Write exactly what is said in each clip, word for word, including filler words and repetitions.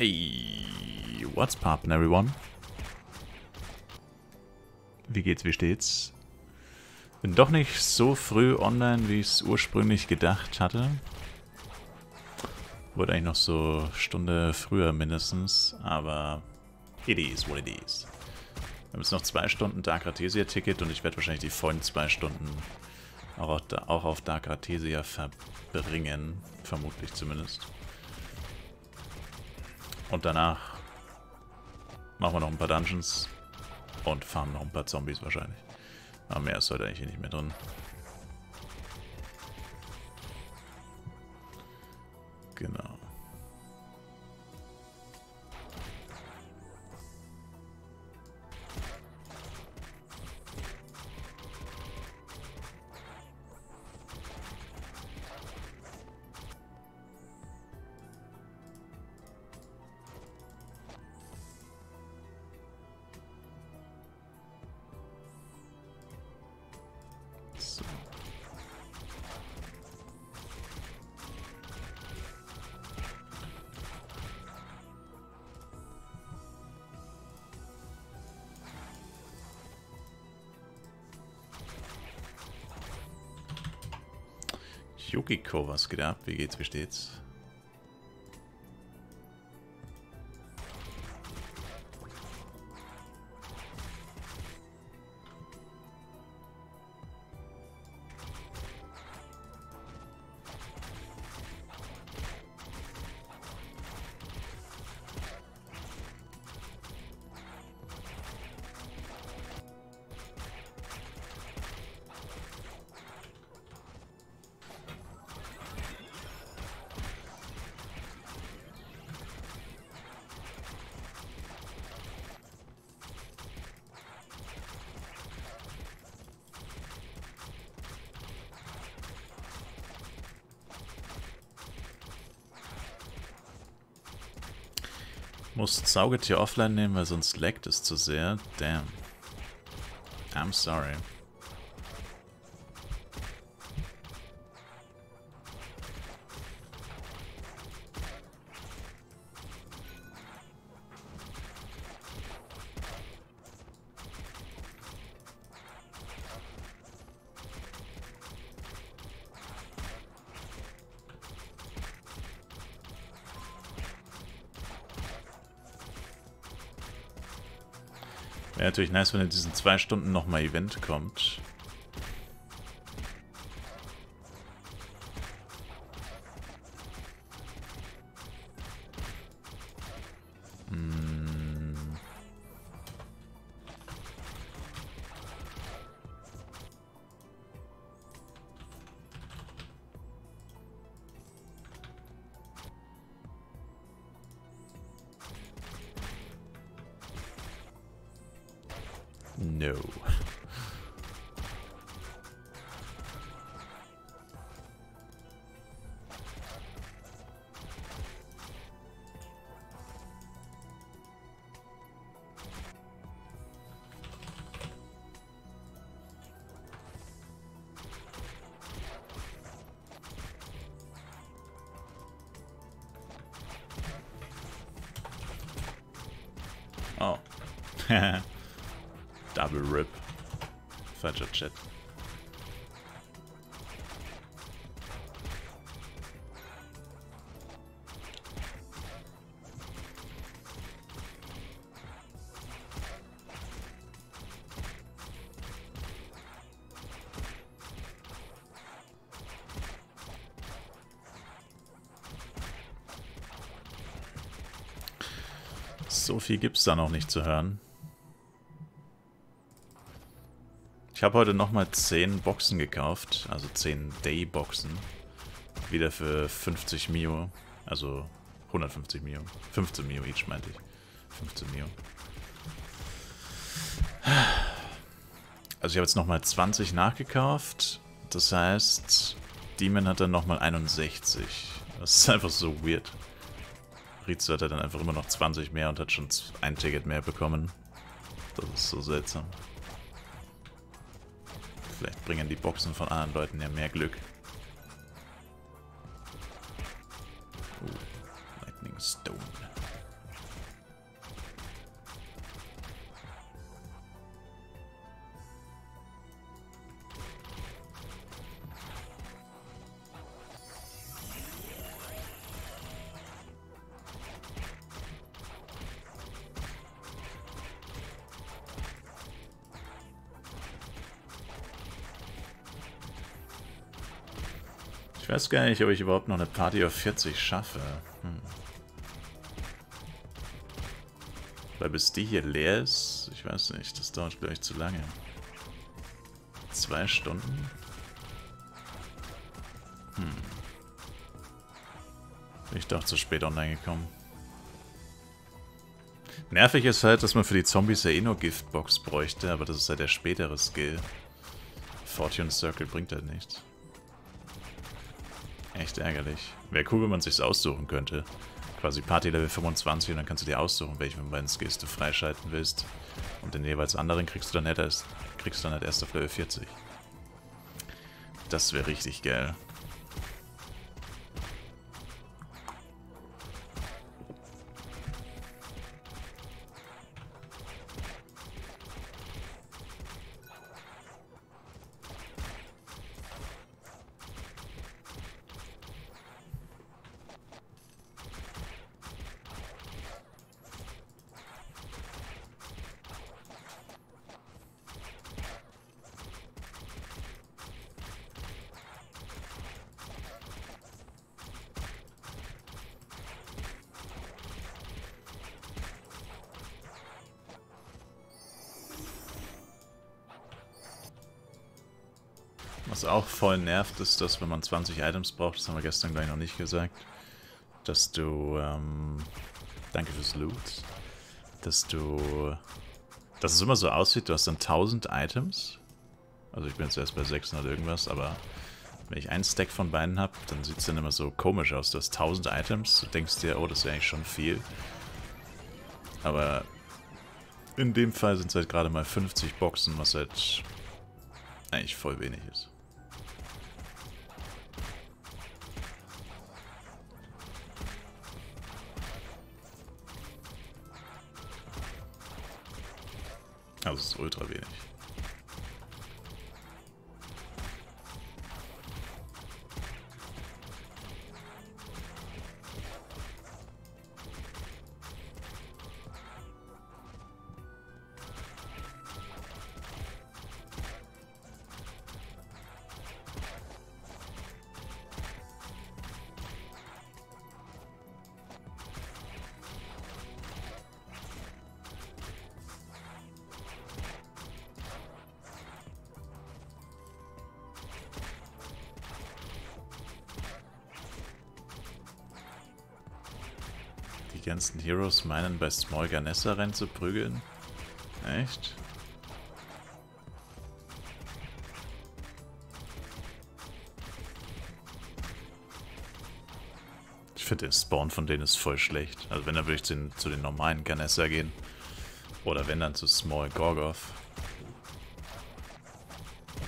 Ey, what's poppin' everyone? Wie geht's, wie steht's? Bin doch nicht so früh online, wie ich es ursprünglich gedacht hatte. Wurde eigentlich noch so eine Stunde früher mindestens, aber it is what it is. Wir haben jetzt noch zwei Stunden Dark Arthesia-Ticket und ich werde wahrscheinlich die vollen zwei Stunden auch, auch auf Dark Arthesia verbringen, vermutlich zumindest. Und danach machen wir noch ein paar Dungeons und farmen noch ein paar Zombies wahrscheinlich. Aber mehr ist heute eigentlich nicht mehr drin. Genau. Yukiko, was geht ab? Wie geht's, wie steht's? Muss Saugetier offline nehmen, weil sonst laggt es zu sehr. Damn. I'm sorry. Wäre natürlich nice, wenn in diesen zwei Stunden nochmal Event kommt. Hm. No. Oh. Double Rip. Falscher Chat. So viel gibt's da noch nicht zu hören. Ich habe heute nochmal zehn Boxen gekauft, also zehn Day-Boxen. Wieder für fünfzig Mio, also hundertfünfzig Mio. fünfzehn Mio each, meinte ich. fünfzehn Mio. Also ich habe jetzt nochmal zwanzig nachgekauft. Das heißt, Demon hat dann nochmal einundsechzig. Das ist einfach so weird. Rizu hat dann einfach immer noch zwanzig mehr und hat schon ein Ticket mehr bekommen. Das ist so seltsam. Vielleicht bringen die Boxen von anderen Leuten ja mehr Glück. Oh, Lightning Stone. Ich weiß gar nicht, ob ich überhaupt noch eine Party auf vierzig schaffe. Hm. Weil bis die hier leer ist, ich weiß nicht, das dauert gleich zu lange. Zwei Stunden? Hm. Bin ich doch zu spät online gekommen. Nervig ist halt, dass man für die Zombies ja eh nur Giftbox bräuchte, aber das ist halt der spätere Skill. Fortune Circle bringt halt nichts. Echt ärgerlich. Wäre cool, wenn man es sich aussuchen könnte. Quasi Party Level fünfundzwanzig und dann kannst du dir aussuchen, welchen von beiden Skills du freischalten willst. Und den jeweils anderen kriegst du dann halt erst, kriegst du dann halt erst auf Level vierzig. Das wäre richtig geil. Was auch voll nervt, ist, dass wenn man zwanzig Items braucht, das haben wir gestern gleich noch nicht gesagt, dass du, ähm, danke fürs Loot, dass du, dass es immer so aussieht, du hast dann tausend Items, also ich bin jetzt erst bei sechshundert irgendwas, aber wenn ich einen Stack von beiden habe, dann sieht es dann immer so komisch aus, du hast tausend Items, du denkst dir, oh, das ist ja eigentlich schon viel, aber in dem Fall sind es halt gerade mal fünfzig Boxen, was halt eigentlich voll wenig ist. Also es ist ultra wenig. Die ganzen Heroes meinen, bei Small Ganessa reinzuprügeln? Echt? Ich finde den Spawn von denen ist voll schlecht. Also wenn, dann würde ich zu den, zu den normalen Ganessa gehen. Oder wenn, dann zu Small Gorgoth.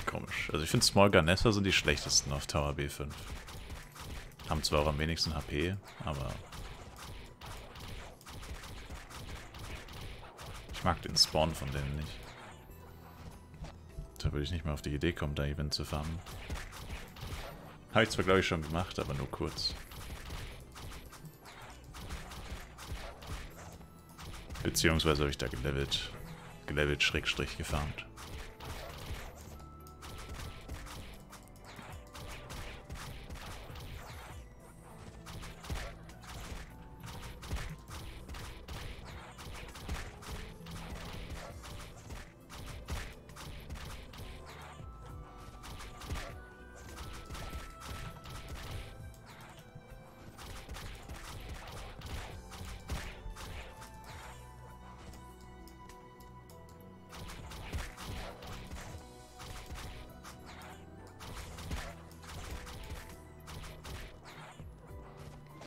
Komisch. Also ich finde Small Ganessa sind die schlechtesten auf Tower B fünf. Haben zwar auch am wenigsten H P, aber... ich mag den Spawn von denen nicht. Da würde ich nicht mal auf die Idee kommen, da Event zu farmen. Habe ich zwar, glaube ich, schon gemacht, aber nur kurz. Beziehungsweise habe ich da gelevelt. Gelevelt Schrägstrich gefarmt.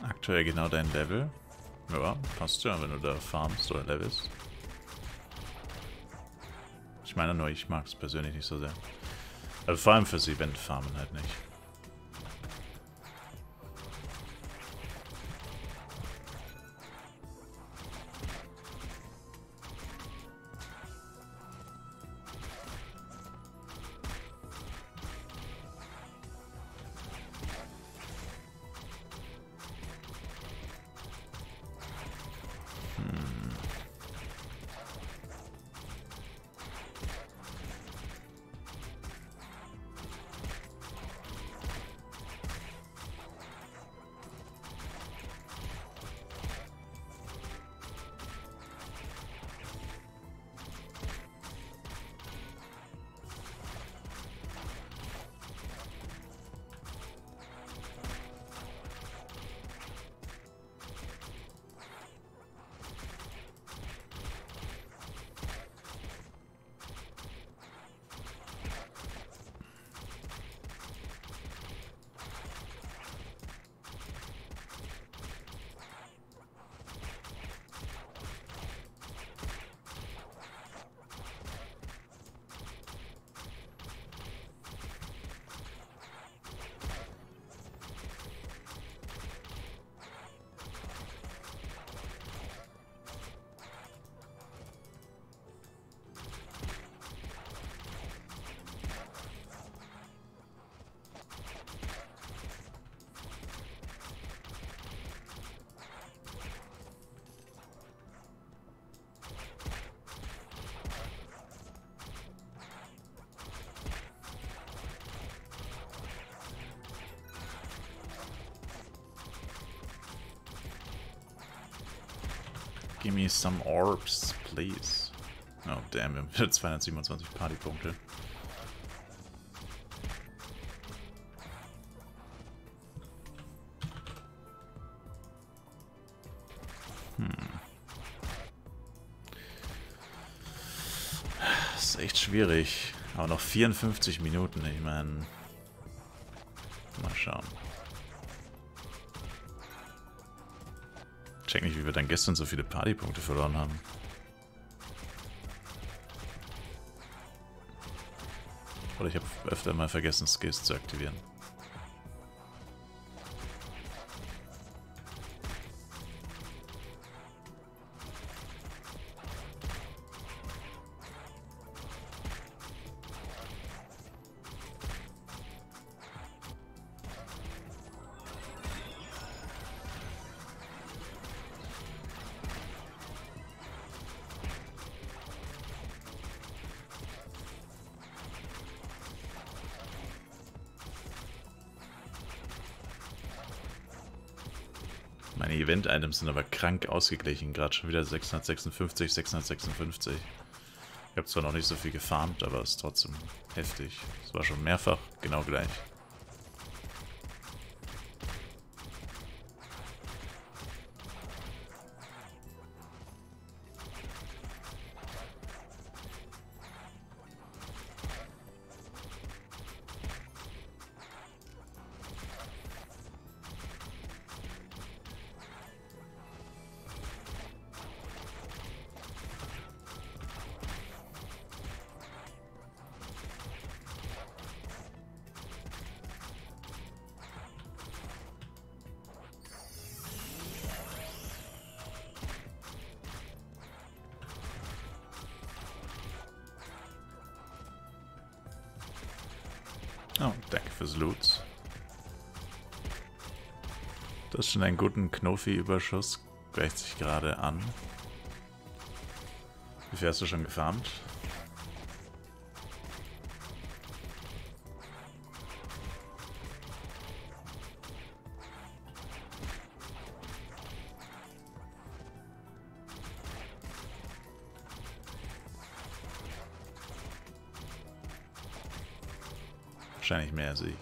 Aktuell genau dein Level. Ja, passt ja, wenn du da farmst oder levelst. Ich meine nur, ich mag es persönlich nicht so sehr. Also vor allem fürs Event farmen halt nicht. Give me some orbs, please. Oh, damn, wir haben zweihundertsiebenundzwanzig Partypunkte. Hm. Das ist echt schwierig. Aber noch vierundfünfzig Minuten, ich meine. Mal schauen. Ich check nicht, wie wir dann gestern so viele Partypunkte verloren haben. Oder ich habe öfter mal vergessen, Skills zu aktivieren. Meine Event-Items sind aber krank ausgeglichen. Gerade schon wieder sechshundertsechsundfünfzig, sechshundertsechsundfünfzig. Ich habe zwar noch nicht so viel gefarmt, aber es ist trotzdem heftig. Es war schon mehrfach genau gleich. Oh, danke fürs Loot. Du hast schon einen guten Knofi-Überschuss. Gleicht sich gerade an. Wie viel hast du schon gefarmt? Wahrscheinlich mehr als ich.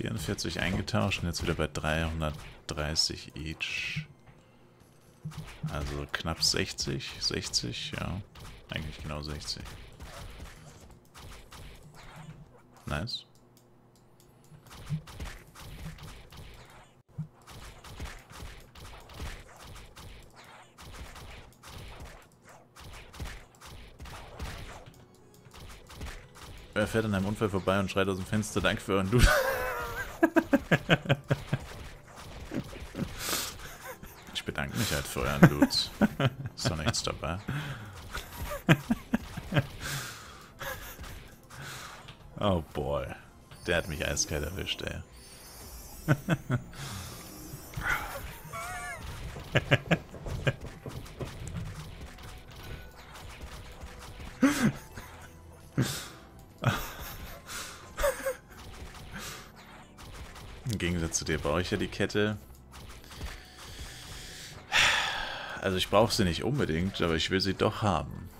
vierundvierzig eingetauscht und jetzt wieder bei dreihundertdreißig each. Also knapp sechzig, sechzig, ja. Eigentlich genau sechzig. Nice. Wer fährt an einem Unfall vorbei und schreit aus dem Fenster, danke für euren Dude. Ich bedanke mich halt für euren Loot. Ist doch nichts dabei. Oh boy. Der hat mich eiskalt erwischt, ey. Zu dir brauche ich ja die Kette. Also ich brauche sie nicht unbedingt, aber ich will sie doch haben.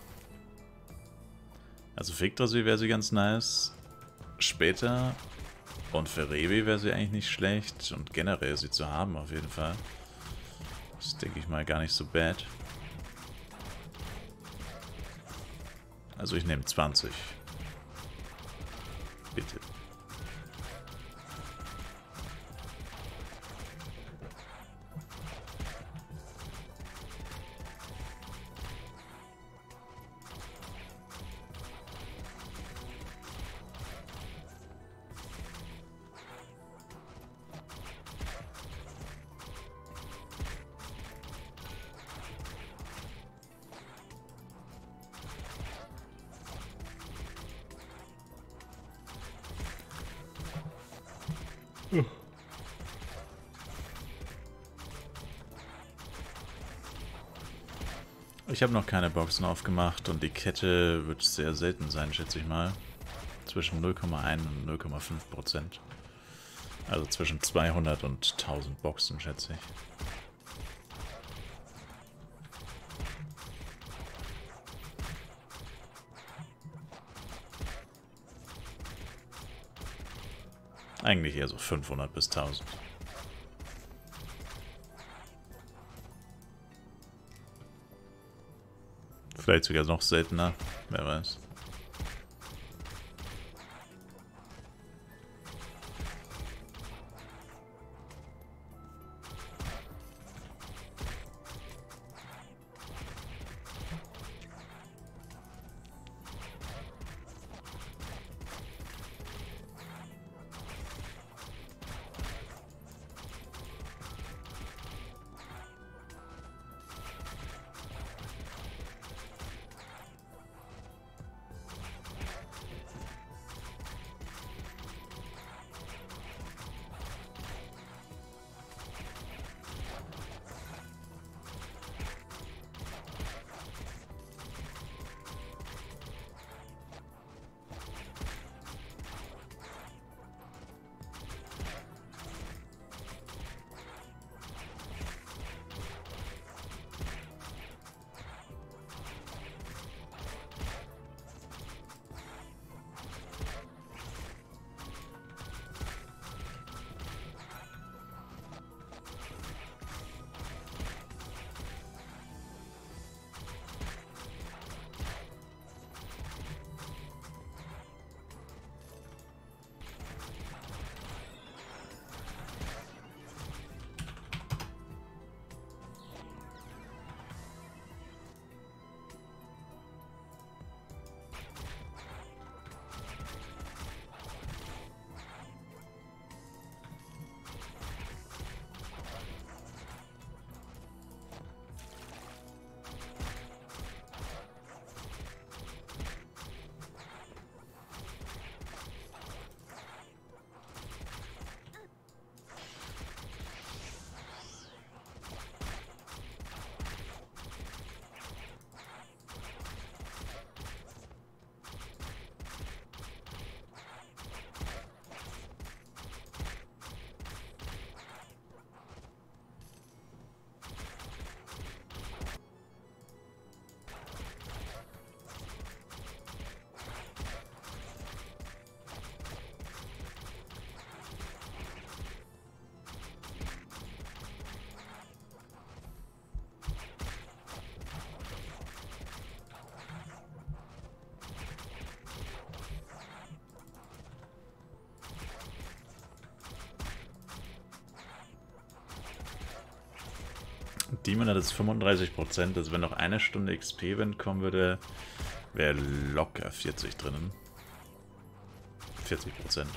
Also für Yggdrasil wäre sie ganz nice. Später. Und für Revi wäre sie eigentlich nicht schlecht. Und generell sie zu haben auf jeden Fall. Das denke ich mal gar nicht so bad. Also ich nehme zwanzig. Bitte. Ugh. Ich habe noch keine Boxen aufgemacht und die Kette wird sehr selten sein, schätze ich mal. Zwischen null Komma eins und null Komma fünf Prozent. Also zwischen zweihundert und tausend Boxen, schätze ich. Eigentlich eher so fünfhundert bis tausend. Vielleicht sogar noch seltener, wer weiß. Demon hat jetzt fünfunddreißig Prozent, also wenn noch eine Stunde X P-Wind kommen würde, wäre locker vierzig drinnen. vierzig Prozent.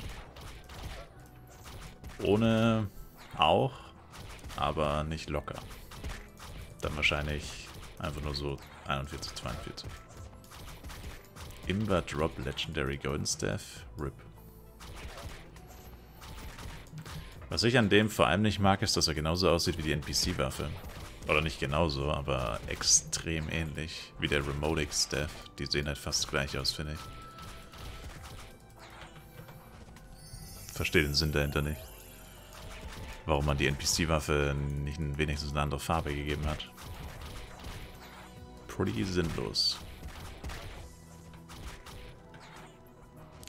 Ohne auch, aber nicht locker. Dann wahrscheinlich einfach nur so einundvierzig, zweiundvierzig. Imber Drop Legendary Golden Staff, R I P. Was ich an dem vor allem nicht mag, ist, dass er genauso aussieht wie die N P C-Waffe. Oder nicht genauso, aber extrem ähnlich wie der Remotic-Staff. Die sehen halt fast gleich aus, finde ich. Verstehe den Sinn dahinter nicht. Warum man die N P C-Waffe nicht wenigstens eine andere Farbe gegeben hat. Pretty sinnlos.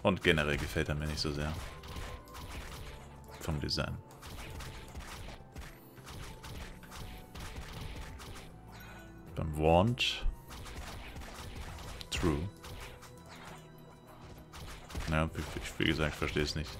Und generell gefällt er mir nicht so sehr. Vom Design. Beim Warnt. True. Ja, ich, wie gesagt, verstehe es nicht.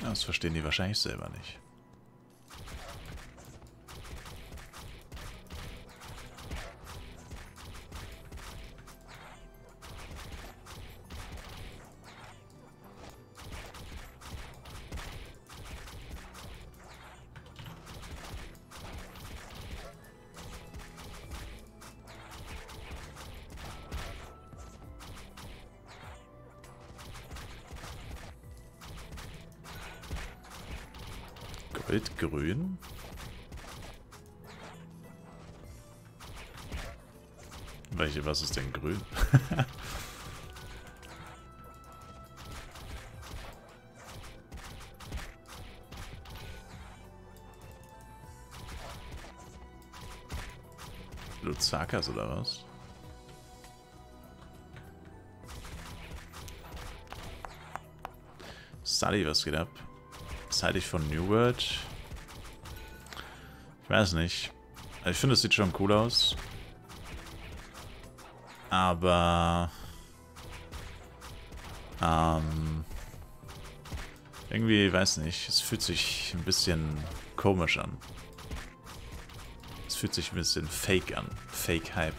Das verstehen die wahrscheinlich selber nicht. Goldgrün. Welche, was ist denn grün? Luzakas oder was? Sadi, was geht ab? Sadi von New World. Ich weiß nicht. Ich finde, es sieht schon cool aus. Aber ähm, irgendwie, weiß nicht, es fühlt sich ein bisschen komisch an. Es fühlt sich ein bisschen fake an. Fake Hype.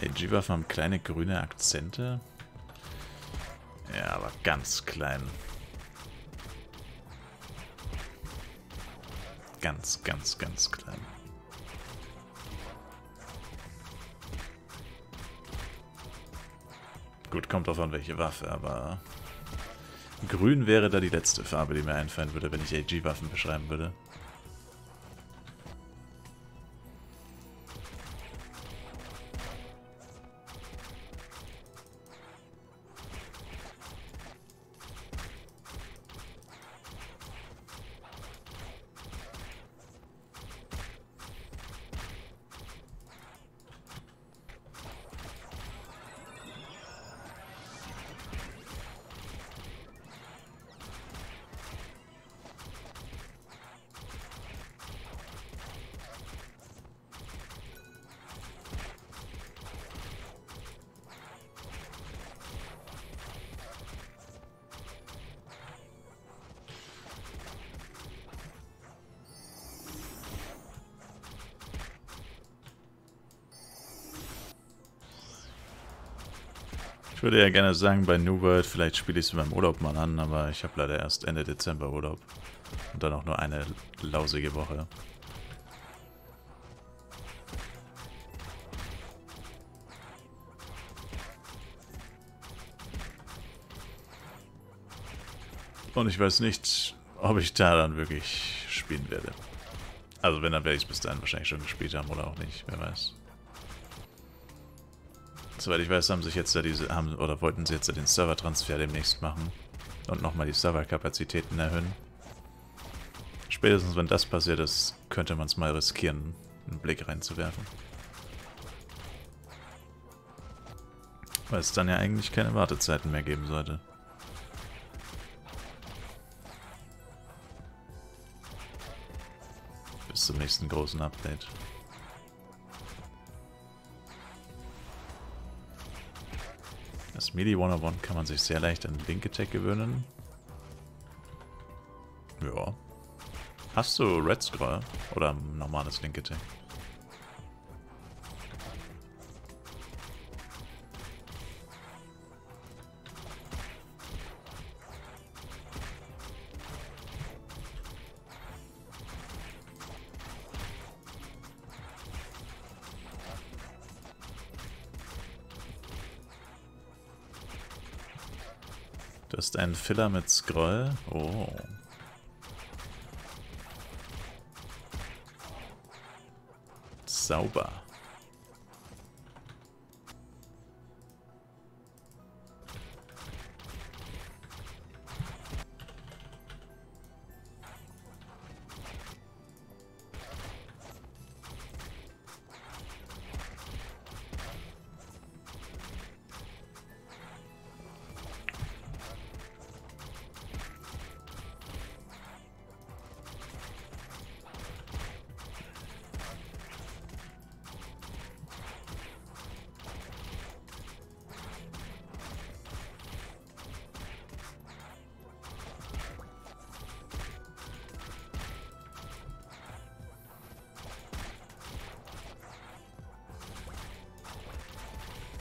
Ey, Jiva haben kleine grüne Akzente. Ja, aber ganz klein. Ganz, ganz, ganz klein. Gut, kommt drauf an, welche Waffe, aber grün wäre da die letzte Farbe, die mir einfallen würde, wenn ich A G-Waffen beschreiben würde. Ich würde ja gerne sagen, bei New World, vielleicht spiele ich es in meinem Urlaub mal an, aber ich habe leider erst Ende Dezember Urlaub. Und dann auch nur eine lausige Woche. Und ich weiß nicht, ob ich da dann wirklich spielen werde. Also wenn, dann werde ich es bis dahin wahrscheinlich schon gespielt haben oder auch nicht, wer weiß. Soweit ich weiß, haben sich jetzt da diese, haben, oder wollten sie jetzt da den Servertransfer demnächst machen und nochmal die Serverkapazitäten erhöhen. Spätestens wenn das passiert ist, könnte man es mal riskieren, einen Blick reinzuwerfen. Weil es dann ja eigentlich keine Wartezeiten mehr geben sollte. Bis zum nächsten großen Update. Das Melee hundertundeins kann man sich sehr leicht an Link Attack gewöhnen. Ja. Hast du Red Scroll oder normales Link Attack? Ein Filler mit Scroll. Oh. Sauber.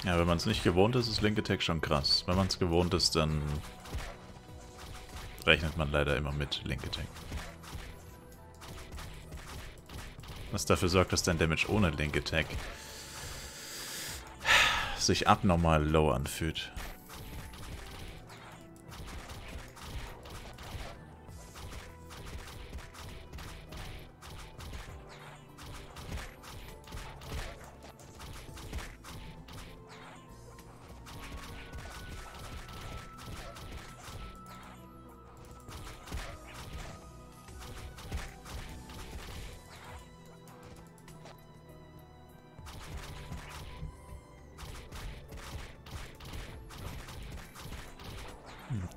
Ja, wenn man es nicht gewohnt ist, ist Link Attack schon krass. Wenn man es gewohnt ist, dann rechnet man leider immer mit Link Attack. Was dafür sorgt, dass dein Damage ohne Link Attack sich abnormal low anfühlt.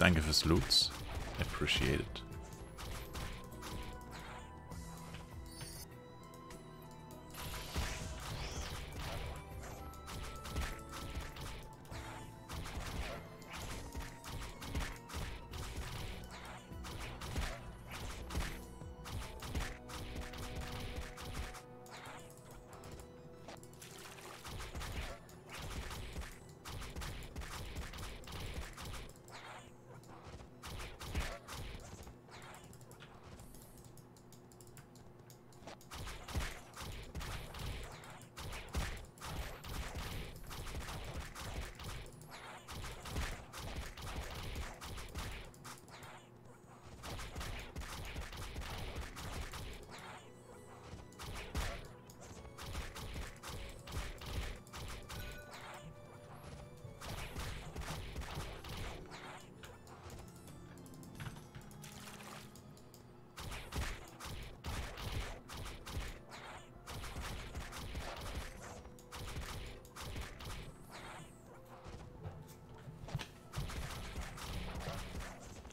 Danke fürs Loots. Appreciated.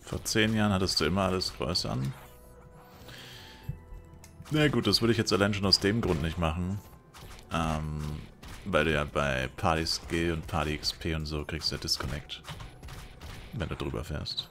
Vor zehn Jahren hattest du immer alles größer an. Na gut, das würde ich jetzt allein schon aus dem Grund nicht machen. Ähm, weil du ja bei Party Skill und Party X P und so kriegst du ja Disconnect. Wenn du drüber fährst.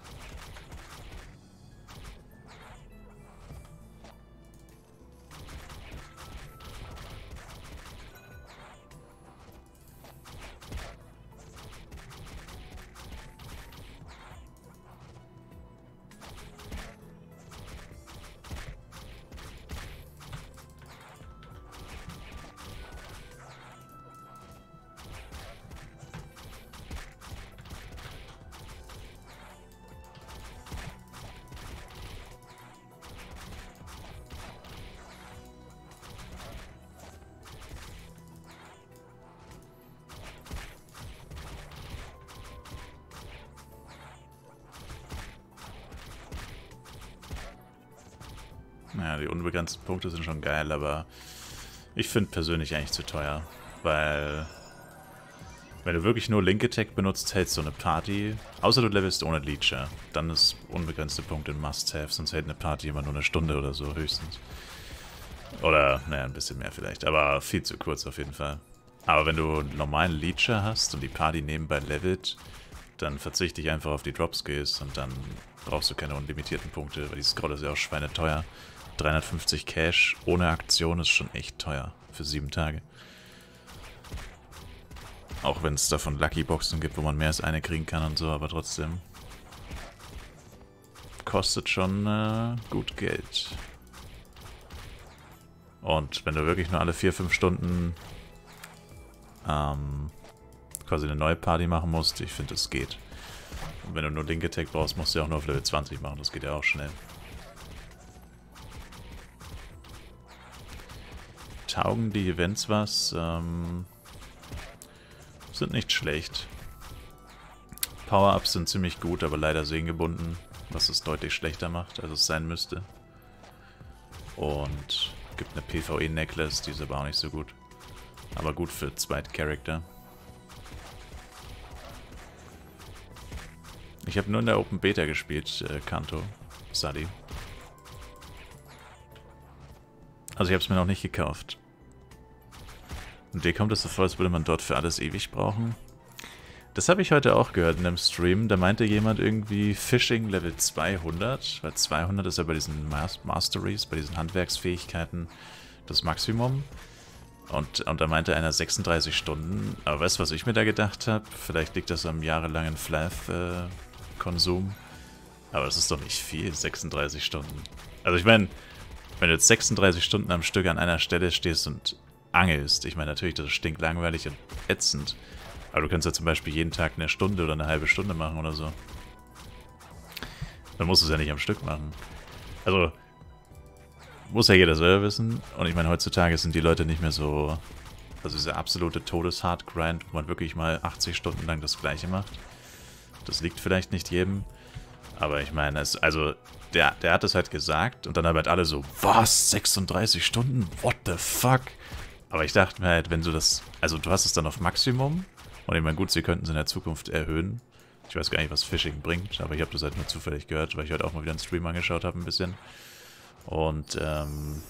Ja, die unbegrenzten Punkte sind schon geil, aber ich finde persönlich eigentlich zu teuer, weil wenn du wirklich nur Link Attack benutzt, hältst du eine Party, außer du levelst ohne Leecher, dann ist unbegrenzte Punkte ein Must-Have, sonst hält eine Party immer nur eine Stunde oder so höchstens. Oder, naja, ein bisschen mehr vielleicht, aber viel zu kurz auf jeden Fall. Aber wenn du einen normalen Leecher hast und die Party nebenbei levelt, dann verzichte ich einfach auf die Drop-Skills und dann brauchst du keine unlimitierten Punkte, weil die Scroll ist ja auch schweineteuer. dreihundertfünfzig Cash ohne Aktion ist schon echt teuer für sieben Tage. Auch wenn es davon Lucky Boxen gibt, wo man mehr als eine kriegen kann und so, aber trotzdem kostet schon äh, gut Geld. Und wenn du wirklich nur alle vier, fünf Stunden ähm, quasi eine neue Party machen musst, ich finde, es geht. Und wenn du nur Link Attack brauchst, musst du ja auch nur auf Level zwanzig machen, das geht ja auch schnell. Taugen die Events was? Ähm, sind nicht schlecht. Power-Ups sind ziemlich gut, aber leider seelengebunden, was es deutlich schlechter macht, als es sein müsste. Und gibt eine PvE-Necklace, die ist aber auch nicht so gut. Aber gut für Zweit-Charakter. Ich habe nur in der Open Beta gespielt, äh, Kanto, Sadi. Also ich habe es mir noch nicht gekauft. Und dir kommt es so vor, als würde man dort für alles ewig brauchen. Das habe ich heute auch gehört in einem Stream. Da meinte jemand irgendwie Phishing Level zweihundert, weil zweihundert ist ja bei diesen Mas Masteries, bei diesen Handwerksfähigkeiten das Maximum. Und, und da meinte einer sechsunddreißig Stunden. Aber weißt du, was ich mir da gedacht habe? Vielleicht liegt das am jahrelangen Flyff-Konsum. Äh, Aber das ist doch nicht viel, sechsunddreißig Stunden. Also ich meine, wenn du jetzt sechsunddreißig Stunden am Stück an einer Stelle stehst und angelst, ich meine natürlich, das ist stinklangweilig und ätzend, aber du kannst ja zum Beispiel jeden Tag eine Stunde oder eine halbe Stunde machen oder so. Dann musst du es ja nicht am Stück machen. Also, muss ja jeder selber wissen. Und ich meine, heutzutage sind die Leute nicht mehr so, also dieser absolute Todes-Hard-Grind, wo man wirklich mal achtzig Stunden lang das Gleiche macht. Das liegt vielleicht nicht jedem. Aber ich meine, es, also der, der hat es halt gesagt und dann haben halt alle so, was, sechsunddreißig Stunden? What the fuck? Aber ich dachte mir halt, wenn du das, also du hast es dann auf Maximum und ich meine, gut, sie könnten es in der Zukunft erhöhen, Ich weiß gar nicht, was Phishing bringt, aber ich habe das halt nur zufällig gehört, weil ich heute auch mal wieder einen Stream angeschaut habe ein bisschen. Und ähm,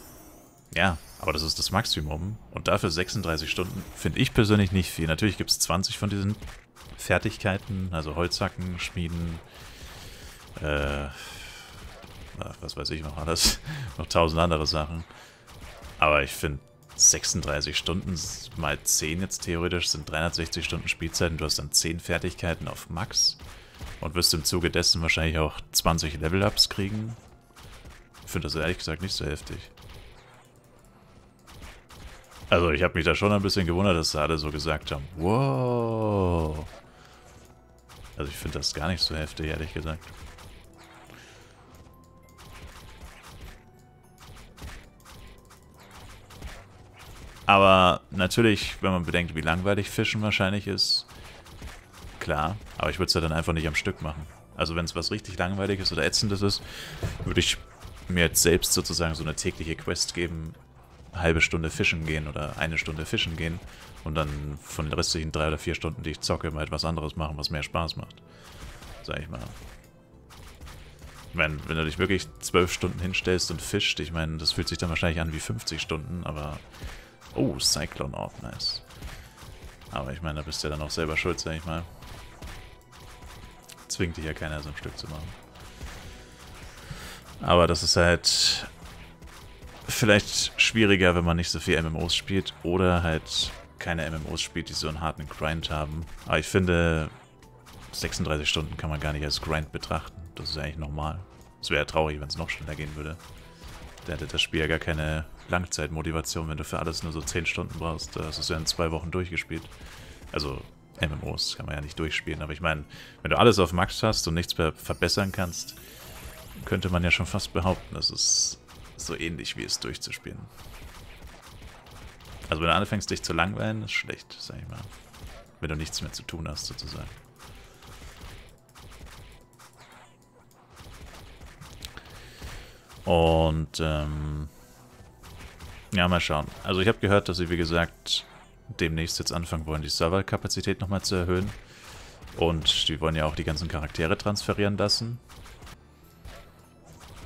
ja, aber das ist das Maximum. Und dafür sechsunddreißig Stunden finde ich persönlich nicht viel. Natürlich gibt es zwanzig von diesen Fertigkeiten, also Holzhacken, Schmieden, äh, was weiß ich noch alles, noch tausend andere Sachen. Aber ich finde, sechsunddreißig Stunden mal zehn jetzt theoretisch sind dreihundertsechzig Stunden Spielzeit und du hast dann zehn Fertigkeiten auf Max und wirst im Zuge dessen wahrscheinlich auch zwanzig Level-Ups kriegen. Ich finde das ehrlich gesagt nicht so heftig. Also ich habe mich da schon ein bisschen gewundert, dass da alle so gesagt haben, wow. Also ich finde das gar nicht so heftig, ehrlich gesagt. Aber natürlich, wenn man bedenkt, wie langweilig Fischen wahrscheinlich ist, klar, aber ich würde es ja dann einfach nicht am Stück machen. Also wenn es was richtig Langweiliges oder Ätzendes ist, würde ich mir jetzt selbst sozusagen so eine tägliche Quest geben, eine halbe Stunde fischen gehen oder eine Stunde fischen gehen und dann von den restlichen drei oder vier Stunden, die ich zocke, mal etwas anderes machen, was mehr Spaß macht. Sag ich mal. Ich meine, wenn du dich wirklich zwölf Stunden hinstellst und fischst, ich meine, das fühlt sich dann wahrscheinlich an wie fünfzig Stunden, aber... Oh, Cyclone auch, nice. Aber ich meine, da bist du ja dann auch selber schuld, sag ich mal. Zwingt dich ja keiner, so ein Stück zu machen. Aber das ist halt vielleicht schwieriger, wenn man nicht so viel M M Os spielt oder halt keine M M Os spielt, die so einen harten Grind haben. Aber ich finde, sechsunddreißig Stunden kann man gar nicht als Grind betrachten. Das ist eigentlich normal. Es wäre ja traurig, wenn es noch schneller gehen würde. Da hätte das Spiel ja gar keine Langzeitmotivation, wenn du für alles nur so zehn Stunden brauchst. Das ist ja in zwei Wochen durchgespielt. Also M M Os kann man ja nicht durchspielen, aber ich meine, wenn du alles auf Max hast und nichts mehr verbessern kannst, könnte man ja schon fast behaupten, das ist so ähnlich wie es durchzuspielen. Also wenn du anfängst dich zu langweilen, ist schlecht, sag ich mal. Wenn du nichts mehr zu tun hast, sozusagen. Und ähm, ja, mal schauen. Also ich habe gehört, dass sie, wie gesagt, demnächst jetzt anfangen wollen, die Serverkapazität nochmal zu erhöhen. Und die wollen ja auch die ganzen Charaktere transferieren lassen.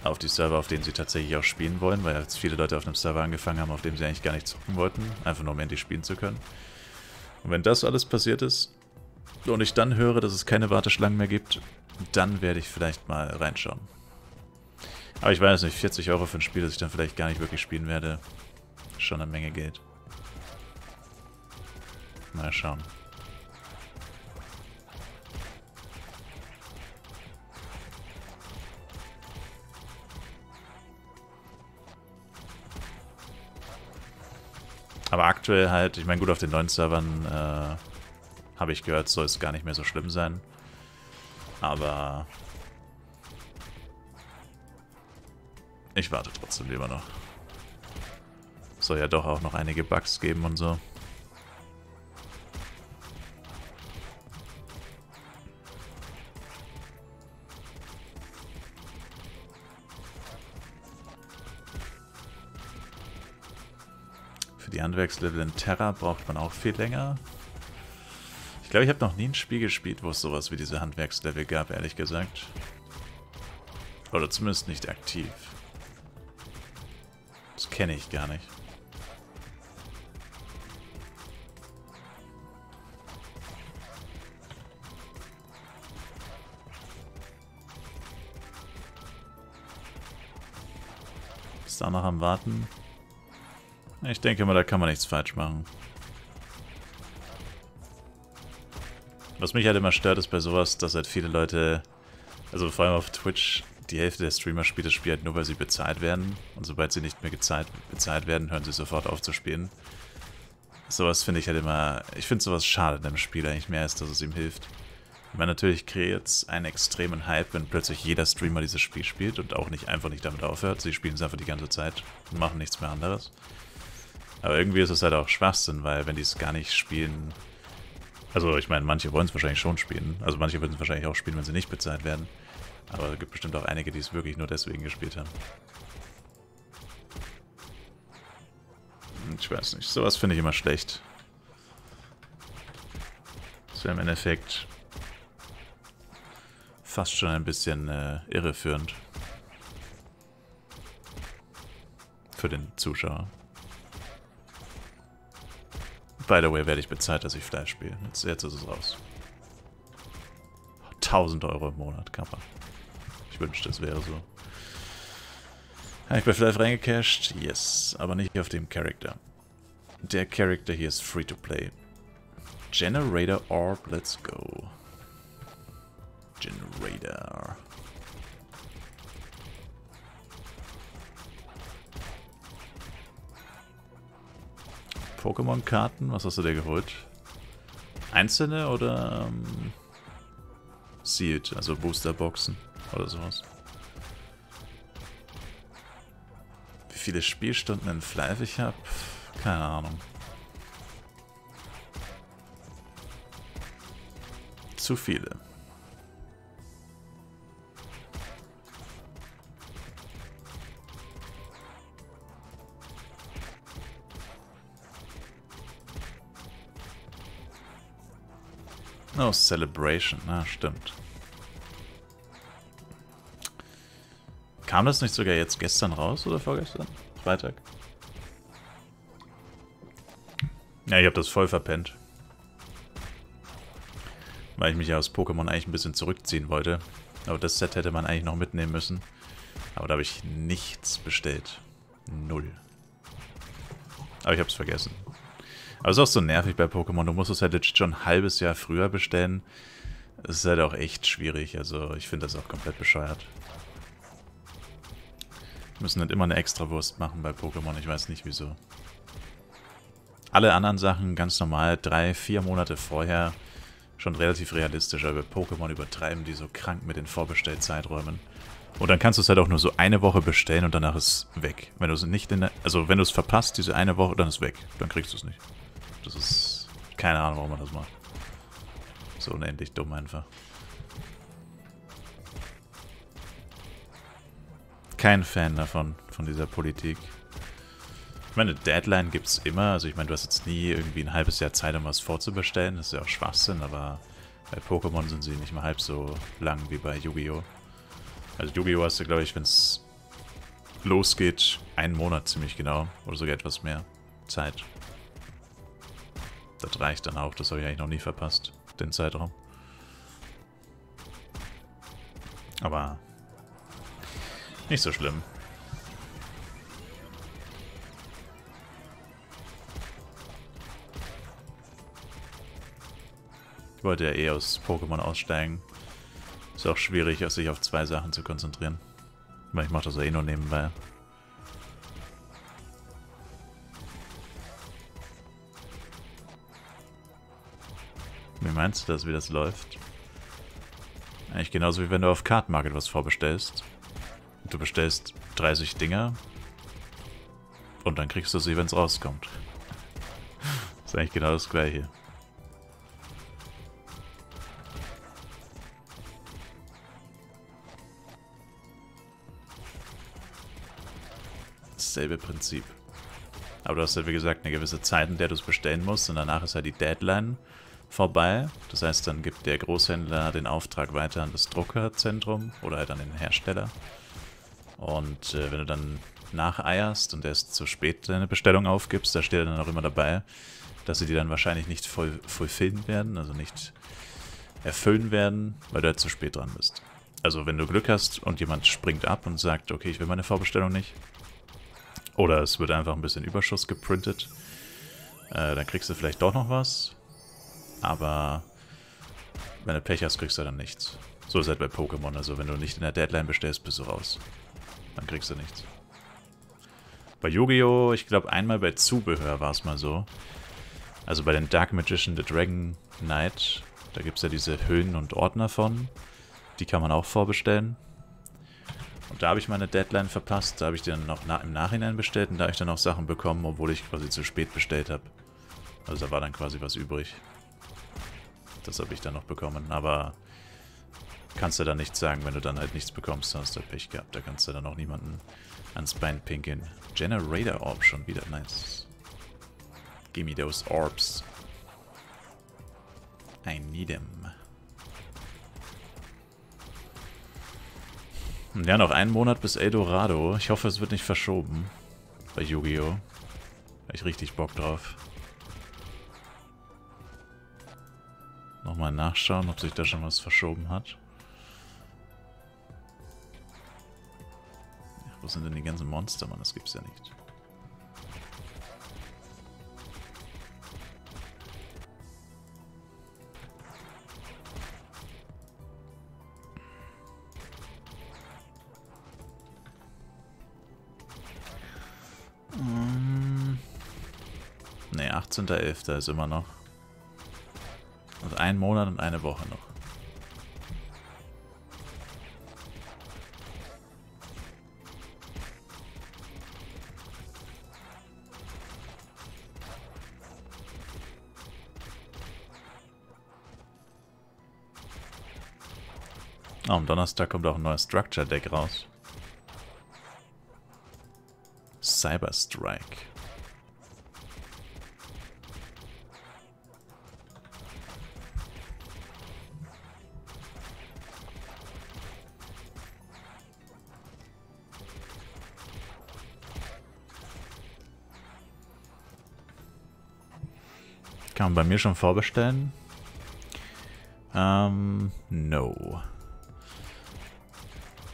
Auf die Server, auf denen sie tatsächlich auch spielen wollen, weil jetzt viele Leute auf einem Server angefangen haben, auf dem sie eigentlich gar nicht zocken wollten. Einfach nur, um endlich spielen zu können. Und wenn das alles passiert ist und ich dann höre, dass es keine Warteschlangen mehr gibt, dann werde ich vielleicht mal reinschauen. Aber ich weiß nicht, vierzig Euro für ein Spiel, das ich dann vielleicht gar nicht wirklich spielen werde. Schon eine Menge Geld. Mal schauen. Aber aktuell halt, ich meine gut, auf den neuen Servern äh, habe ich gehört, soll es gar nicht mehr so schlimm sein. Aber... ich warte trotzdem lieber noch. Soll ja doch auch noch einige Bugs geben und so. Für die Handwerkslevel in Terra braucht man auch viel länger. Ich glaube, ich habe noch nie ein Spiel gespielt, wo es sowas wie diese Handwerkslevel gab, ehrlich gesagt. Oder zumindest nicht aktiv. Das kenne ich gar nicht. Ist da noch am Warten? Ich denke mal, da kann man nichts falsch machen. Was mich halt immer stört, ist bei sowas, dass halt viele Leute, also vor allem auf Twitch, die Hälfte der Streamer spielt das Spiel halt nur, weil sie bezahlt werden. Und sobald sie nicht mehr gezahlt, bezahlt werden, hören sie sofort auf zu spielen. Sowas finde ich halt immer... Ich finde sowas schade in einem Spiel eigentlich mehr, als dass es ihm hilft. Ich meine, natürlich kreiert es einen extremen Hype, wenn plötzlich jeder Streamer dieses Spiel spielt und auch nicht einfach nicht damit aufhört. Sie spielen es einfach die ganze Zeit und machen nichts mehr anderes. Aber irgendwie ist es halt auch Schwachsinn, weil wenn die es gar nicht spielen... Also ich meine, manche wollen es wahrscheinlich schon spielen. Also manche würden es wahrscheinlich auch spielen, wenn sie nicht bezahlt werden. Aber es gibt bestimmt auch einige, die es wirklich nur deswegen gespielt haben. Ich weiß nicht, sowas finde ich immer schlecht. Das wäre im Endeffekt fast schon ein bisschen äh, irreführend. Für den Zuschauer. By the way, werde ich bezahlt, dass ich Fleisch spiele. Jetzt, jetzt ist es raus. tausend Euro im Monat, Kappa. Ich wünschte, es wäre so. Habe ich bei Flyff reingecasht? Yes, aber nicht auf dem Charakter. Der Charakter hier ist free to play. Generator Orb, let's go. Generator. Pokémon-Karten, was hast du dir geholt? Einzelne oder ähm, Sealed, also Boosterboxen oder sowas? Wie viele Spielstunden in Flyff ich habe? Keine Ahnung. Zu viele. Oh, Celebration. Na, stimmt. Kam das nicht sogar jetzt gestern raus oder vorgestern? Freitag? Ja, ich habe das voll verpennt. Weil ich mich ja aus Pokémon eigentlich ein bisschen zurückziehen wollte. Aber das Set hätte man eigentlich noch mitnehmen müssen. Aber da habe ich nichts bestellt. Null. Aber ich habe es vergessen. Aber es ist auch so nervig bei Pokémon. Du musst es halt jetzt schon ein halbes Jahr früher bestellen. Es ist halt auch echt schwierig. Also ich finde das auch komplett bescheuert. Wir müssen halt immer eine Extrawurst machen bei Pokémon. Ich weiß nicht wieso. Alle anderen Sachen ganz normal. Drei, vier Monate vorher. Schon relativ realistisch. Aber bei Pokémon übertreiben die so krank mit den Vorbestellzeiträumen. Und dann kannst du es halt auch nur so eine Woche bestellen und danach ist es weg. Wenn du es nicht in der, also wenn du es verpasst, diese eine Woche, dann ist es weg. Dann kriegst du es nicht. Das ist... keine Ahnung, warum man das macht. So unendlich dumm einfach. Kein Fan davon, von dieser Politik. Ich meine, Deadline gibt es immer. Also ich meine, du hast jetzt nie irgendwie ein halbes Jahr Zeit, um was vorzubestellen. Das ist ja auch Schwachsinn, aber bei Pokémon sind sie nicht mal halb so lang wie bei Yu-Gi-Oh! Also Yu-Gi-Oh! Hast du, glaube ich, wenn es losgeht, einen Monat ziemlich genau. Oder sogar etwas mehr Zeit. Das reicht dann auch, das habe ich eigentlich noch nie verpasst, den Zeitraum. Aber nicht so schlimm. Ich wollte ja eh aus Pokémon aussteigen. Ist auch schwierig, sich auf zwei Sachen zu konzentrieren. Weil ich mache das ja eh nur nebenbei. Wie meinst du das, wie das läuft? Eigentlich genauso wie wenn du auf Card Market was vorbestellst. Du bestellst dreißig Dinger und dann kriegst du sie, wenn es rauskommt. Das ist eigentlich genau das Gleiche. Dasselbe Prinzip. Aber du hast ja, wie gesagt, eine gewisse Zeit, in der du es bestellen musst und danach ist ja die Deadline vorbei. Das heißt, dann gibt der Großhändler den Auftrag weiter an das Druckerzentrum oder halt an den Hersteller. Und äh, wenn du dann nacheierst und erst zu spät deine Bestellung aufgibst, da steht dann auch immer dabei, dass sie die dann wahrscheinlich nicht voll vollfüllen werden, also nicht erfüllen werden, weil du halt zu spät dran bist. Also wenn du Glück hast und jemand springt ab und sagt, okay, ich will meine Vorbestellung nicht. Oder es wird einfach ein bisschen Überschuss geprintet, äh, dann kriegst du vielleicht doch noch was. Aber wenn du Pech hast, kriegst du dann nichts. So ist es halt bei Pokémon. Also wenn du nicht in der Deadline bestellst, bist du raus. Dann kriegst du nichts. Bei Yu-Gi-Oh! Ich glaube einmal bei Zubehör war es mal so. Also bei den Dark Magician The Dragon Knight. Da gibt es ja diese Höhlen und Ordner von. Die kann man auch vorbestellen. Und da habe ich meine Deadline verpasst. Da habe ich die dann noch na im Nachhinein bestellt. Und da habe ich dann auch Sachen bekommen, obwohl ich quasi zu spät bestellt habe. Also da war dann quasi was übrig. Das habe ich dann noch bekommen, aber kannst du da nichts sagen, wenn du dann halt nichts bekommst, dann hast du Pech gehabt. Da kannst du dann auch niemanden ans Bein pinkeln. Generator Orb schon wieder, nice. Gimme those Orbs. I need them. Ja, noch einen Monat bis Eldorado. Ich hoffe, es wird nicht verschoben. Bei Yu-Gi-Oh! Hab ich richtig Bock drauf. Nochmal nachschauen, ob sich da schon was verschoben hat. Ja, wo sind denn die ganzen Monster, Mann? Das gibt's ja nicht. Ne, achtzehnter elfter ist immer noch. Und ein Monat und eine Woche noch. Oh, am Donnerstag kommt auch ein neues Structure Deck raus. Cyber Strike. Kann man bei mir schon vorbestellen? Ähm, no.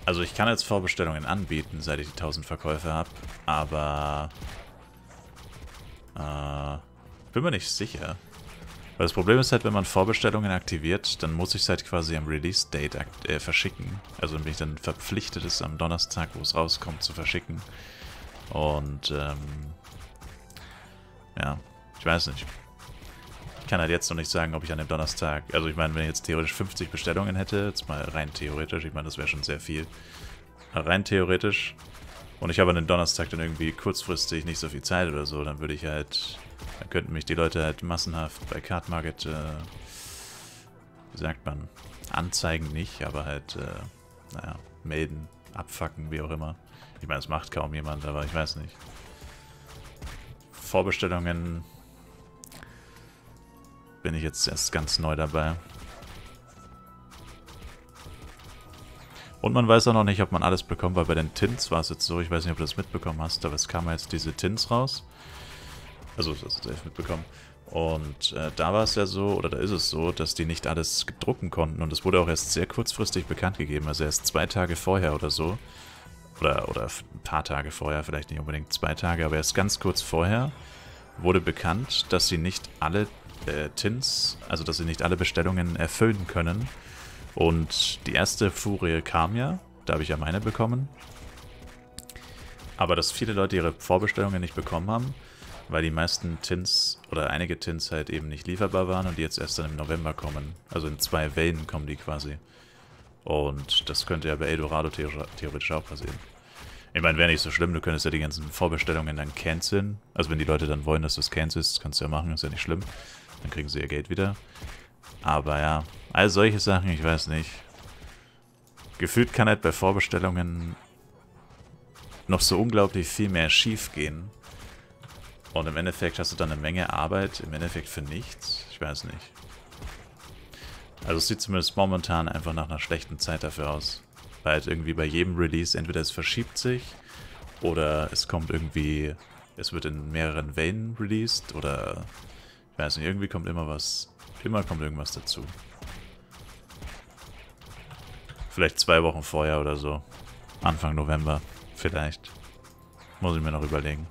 Also ich kann jetzt Vorbestellungen anbieten, seit ich die tausend Verkäufe habe, aber äh, bin mir nicht sicher. Weil das Problem ist halt, wenn man Vorbestellungen aktiviert, dann muss ich es halt quasi am Release-Date äh, verschicken. Also bin ich dann verpflichtet, es am Donnerstag, wo es rauskommt, zu verschicken. Und ähm, ja, ich weiß nicht. Ich kann halt jetzt noch nicht sagen, ob ich an dem Donnerstag, also ich meine, wenn ich jetzt theoretisch fünfzig Bestellungen hätte, jetzt mal rein theoretisch, ich meine, das wäre schon sehr viel, rein theoretisch, und ich habe an dem Donnerstag dann irgendwie kurzfristig nicht so viel Zeit oder so, dann würde ich halt, dann könnten mich die Leute halt massenhaft bei Card Market, äh, wie sagt man, anzeigen nicht, aber halt, äh, naja, melden, abfacken, wie auch immer. Ich meine, das macht kaum jemand, aber ich weiß nicht. Vorbestellungen bin ich jetzt erst ganz neu dabei. Und man weiß auch noch nicht, ob man alles bekommt, weil bei den Tints war es jetzt so, ich weiß nicht, ob du das mitbekommen hast, aber es kamen jetzt diese Tints raus. Also, das hast du selbst mitbekommen. Und äh, da war es ja so, oder da ist es so, dass die nicht alles drucken konnten. Und es wurde auch erst sehr kurzfristig bekannt gegeben, also erst zwei Tage vorher oder so. Oder, oder ein paar Tage vorher, vielleicht nicht unbedingt zwei Tage, aber erst ganz kurz vorher wurde bekannt, dass sie nicht alle Äh, Tints, also dass sie nicht alle Bestellungen erfüllen können. Und die erste Furie kam ja, da habe ich ja meine bekommen. Aber dass viele Leute ihre Vorbestellungen nicht bekommen haben, weil die meisten Tints oder einige Tints halt eben nicht lieferbar waren und die jetzt erst dann im November kommen. Also in zwei Wellen kommen die quasi. Und das könnte ja bei Eldorado theoretisch auch passieren. Ich meine, wäre nicht so schlimm, du könntest ja die ganzen Vorbestellungen dann canceln. Also wenn die Leute dann wollen, dass du es cancelst, kannst du ja machen, ist ja nicht schlimm. Dann kriegen sie ihr Geld wieder. Aber ja, all solche Sachen, ich weiß nicht. Gefühlt kann halt bei Vorbestellungen noch so unglaublich viel mehr schief gehen. Und im Endeffekt hast du dann eine Menge Arbeit, im Endeffekt für nichts. Ich weiß nicht. Also es sieht zumindest momentan einfach nach einer schlechten Zeit dafür aus. Weil halt irgendwie bei jedem Release entweder es verschiebt sich oder es kommt irgendwie, es wird in mehreren Wellen released oder... Ich weiß nicht, irgendwie kommt immer was, immer kommt irgendwas dazu. Vielleicht zwei Wochen vorher oder so. Anfang November, vielleicht. Muss ich mir noch überlegen.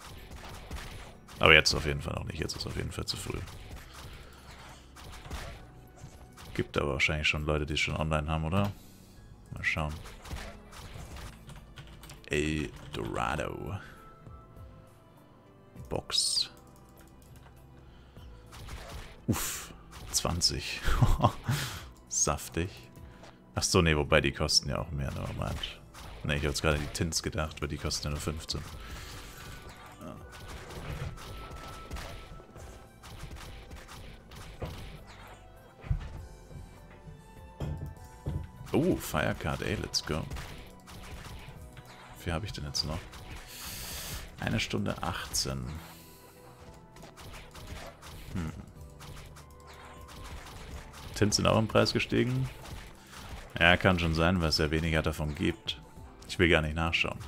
Aber jetzt auf jeden Fall noch nicht, jetzt ist auf jeden Fall zu früh. Gibt aber wahrscheinlich schon Leute, die es schon online haben, oder? Mal schauen. Eldorado. Box. Uff, zwanzig. Saftig. Achso, ne, wobei die kosten ja auch mehr. Ne, Moment. Ne, ich habe jetzt gerade die Tints gedacht, weil die kosten ja nur fünfzehn. Oh, Firecard, ey, let's go. Wie viel habe ich denn jetzt noch? Eine Stunde achtzehn. Hm. Tints sind auch im Preis gestiegen? Ja, kann schon sein, weil es ja weniger davon gibt. Ich will gar nicht nachschauen.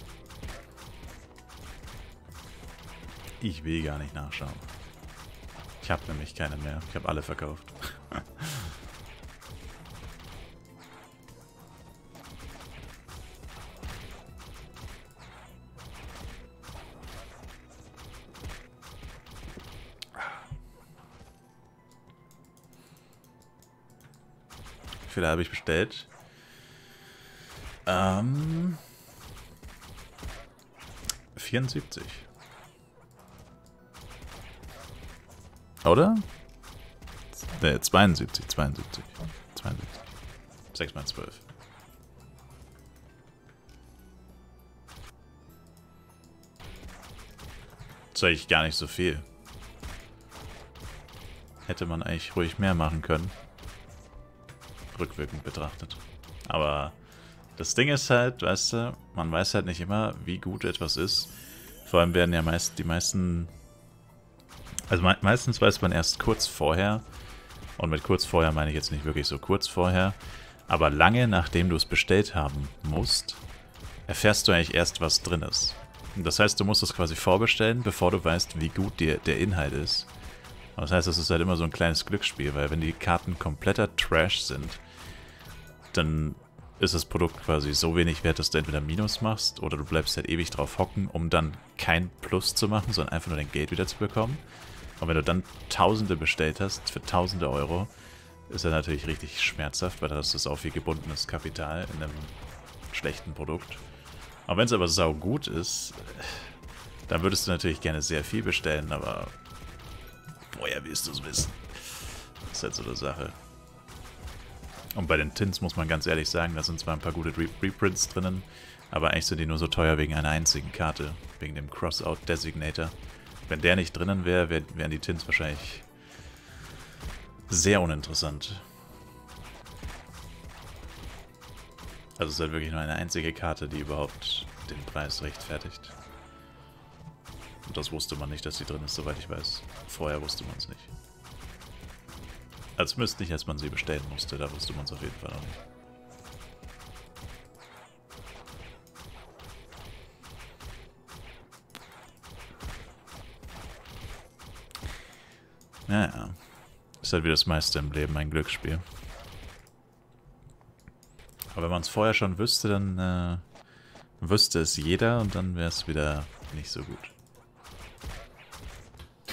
Ich will gar nicht nachschauen. Ich habe nämlich keine mehr. Ich habe alle verkauft. Wie viele habe ich bestellt? Ähm, vierundsiebzig. Oder? Ne, zweiundsiebzig, zweiundsiebzig. zweiundsiebzig. sechs mal zwölf. Das ist eigentlich gar nicht so viel. Hätte man eigentlich ruhig mehr machen können. Rückwirkend betrachtet. Aber das Ding ist halt, weißt du, man weiß halt nicht immer, wie gut etwas ist. Vor allem werden ja meist die meisten... Also me meistens weiß man erst kurz vorher, und mit kurz vorher meine ich jetzt nicht wirklich so kurz vorher, aber lange nachdem du es bestellt haben musst, erfährst du eigentlich erst, was drin ist. Und das heißt, du musst es quasi vorbestellen, bevor du weißt, wie gut dir der Inhalt ist. Und das heißt, es ist halt immer so ein kleines Glücksspiel, weil wenn die Karten kompletter Trash sind, dann ist das Produkt quasi so wenig wert, dass du entweder Minus machst oder du bleibst halt ewig drauf hocken, um dann kein Plus zu machen, sondern einfach nur dein Geld wieder zu bekommen. Und wenn du dann Tausende bestellt hast, für Tausende Euro, ist das natürlich richtig schmerzhaft, weil das ist auch viel gebundenes Kapital in einem schlechten Produkt. Aber wenn es aber saugut ist, dann würdest du natürlich gerne sehr viel bestellen, aber woher willst du es wissen? Das ist halt so eine Sache. Und bei den Tints muss man ganz ehrlich sagen, da sind zwar ein paar gute Re Reprints drinnen, aber eigentlich sind die nur so teuer wegen einer einzigen Karte, wegen dem Crossout Designator. Wenn der nicht drinnen wäre, wär, wären die Tints wahrscheinlich sehr uninteressant. Also es ist halt wirklich nur eine einzige Karte, die überhaupt den Preis rechtfertigt. Und das wusste man nicht, dass sie drin ist, soweit ich weiß. Vorher wusste man es nicht. Als müsste nicht, als man sie bestellen musste, da wusste man es auf jeden Fall noch nicht. Naja, ist halt wie das meiste im Leben ein Glücksspiel. Aber wenn man es vorher schon wüsste, dann äh, wüsste es jeder und dann wäre es wieder nicht so gut.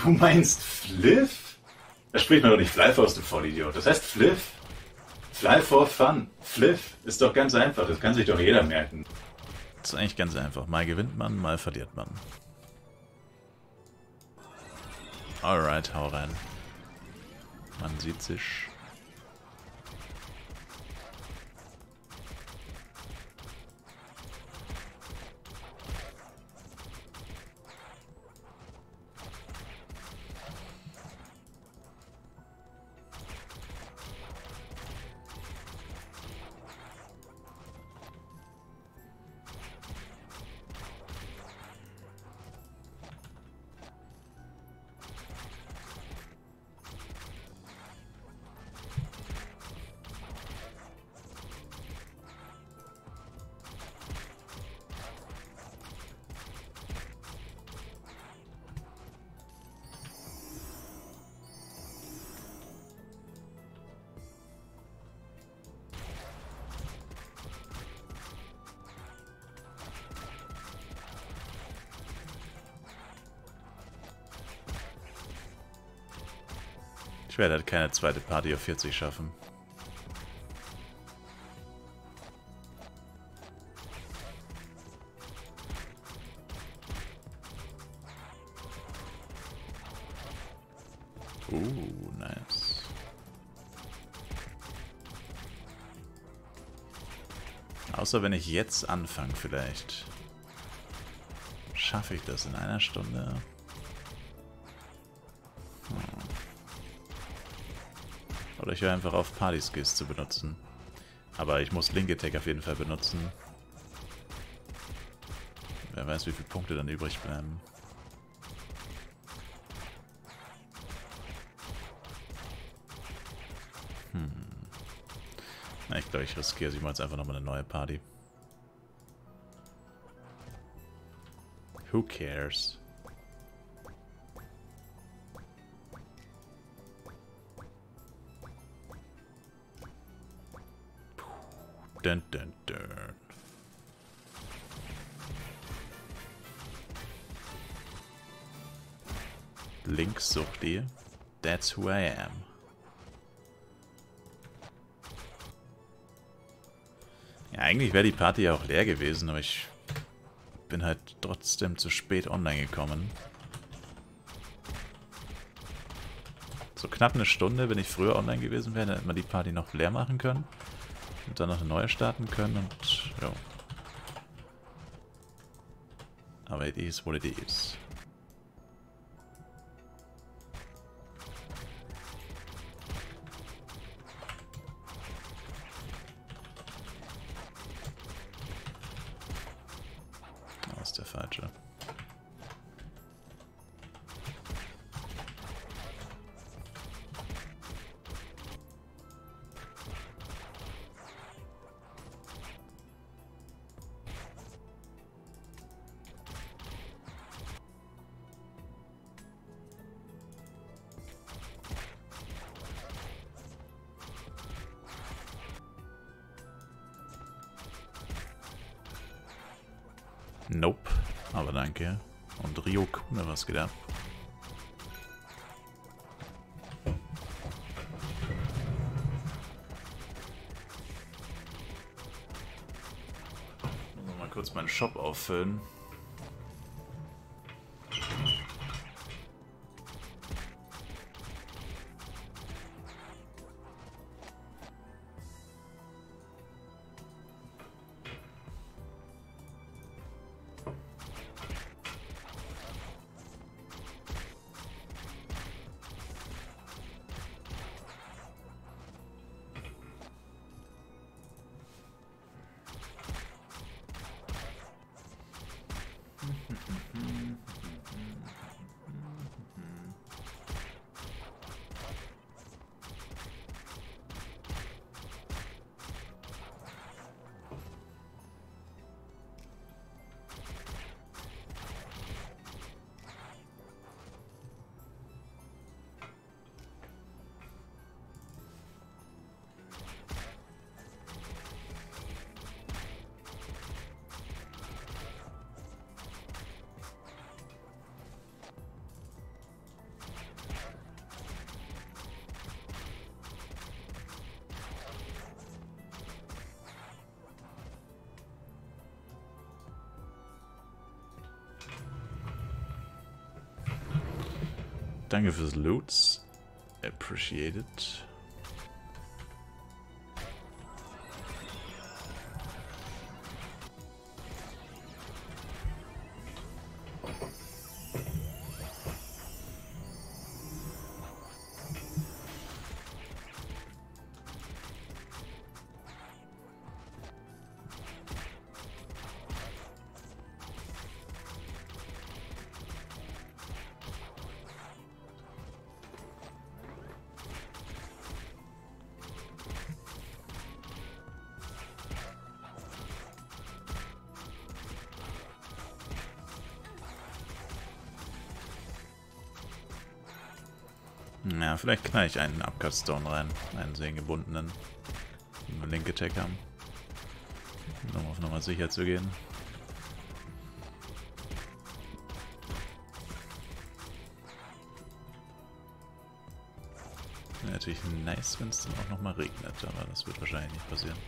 Du meinst Flyff? Da spricht man doch nicht Flyff aus, dem Vollidiot. Das heißt Flyff. Fly for fun. Flyff ist doch ganz einfach, das kann sich doch jeder merken. Das ist eigentlich ganz einfach. Mal gewinnt man, mal verliert man. Alright, hau rein. Man sieht sich. Ich werde halt keine zweite Party auf vierzig schaffen. Oh, nice. Außer wenn ich jetzt anfange vielleicht. Schaffe ich das in einer Stunde? Oder ich höre einfach auf, Party-Skills zu benutzen. Aber ich muss Link-Attack auf jeden Fall benutzen. Wer weiß, wie viele Punkte dann übrig bleiben. Hm. Na, ich glaube, ich riskiere. Ich mache jetzt einfach nochmal eine neue Party. Who cares? Puh. Dun, dun, dun. Link sucht ihr. That's who I am. Ja, eigentlich wäre die Party ja auch leer gewesen, aber ich bin halt trotzdem zu spät online gekommen. So knapp eine Stunde, wenn ich früher online gewesen wäre, dann hätte man die Party noch leer machen können und dann noch eine neue starten können und ja. Aber it is what it is. Nope, aber danke. Und Rio Kuhne, was geht ab? Ich muss noch mal kurz meinen Shop auffüllen. Danke fürs Loots. Appreciated. Ja, vielleicht knall ich einen Upcut-Stone rein, einen sehr gebundenen, wenn wir einen Link-Attack haben, um auf Nummer sicher zu gehen. Wäre natürlich nice, wenn es dann auch nochmal regnet, aber das wird wahrscheinlich nicht passieren.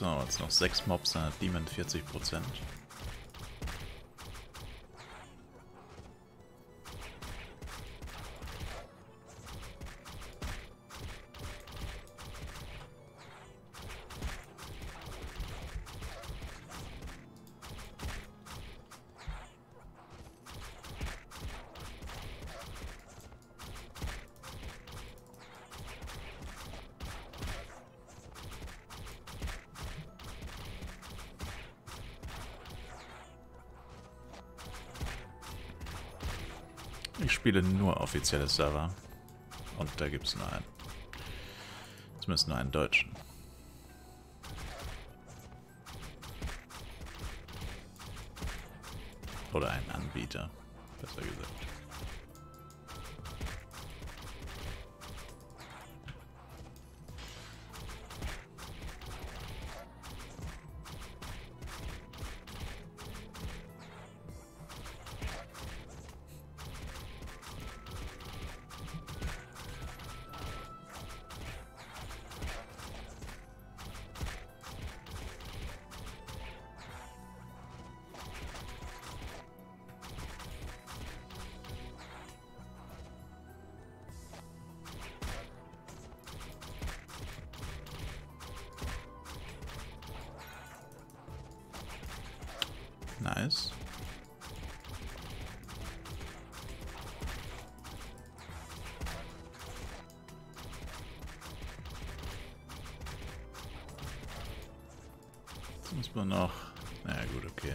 So, jetzt noch sechs Mobs, dann hat Demon vierzig Prozent. Ich spiele nur offizielle Server und da gibt es nur einen. Zumindest nur einen deutschen. Oder einen Anbieter, besser gesagt. Nice. Jetzt muss man noch... Naja gut, okay.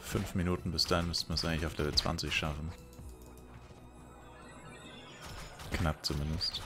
Fünf Minuten bis dahin müssten wir es eigentlich auf Level zwanzig schaffen. Knapp zumindest.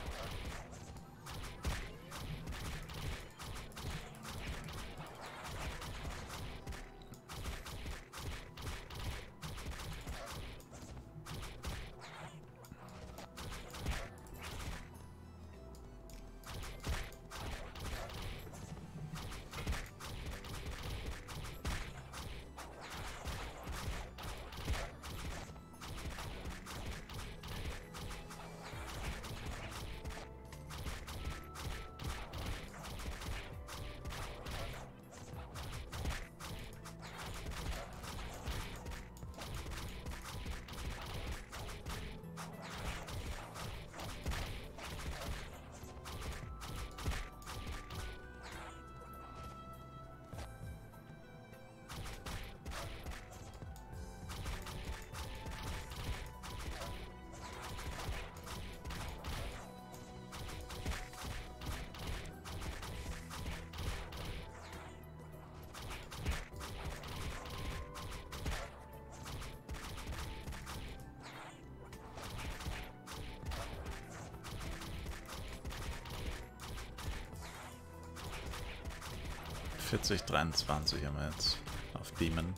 vierzig dreiundzwanzig haben wir jetzt auf Demon.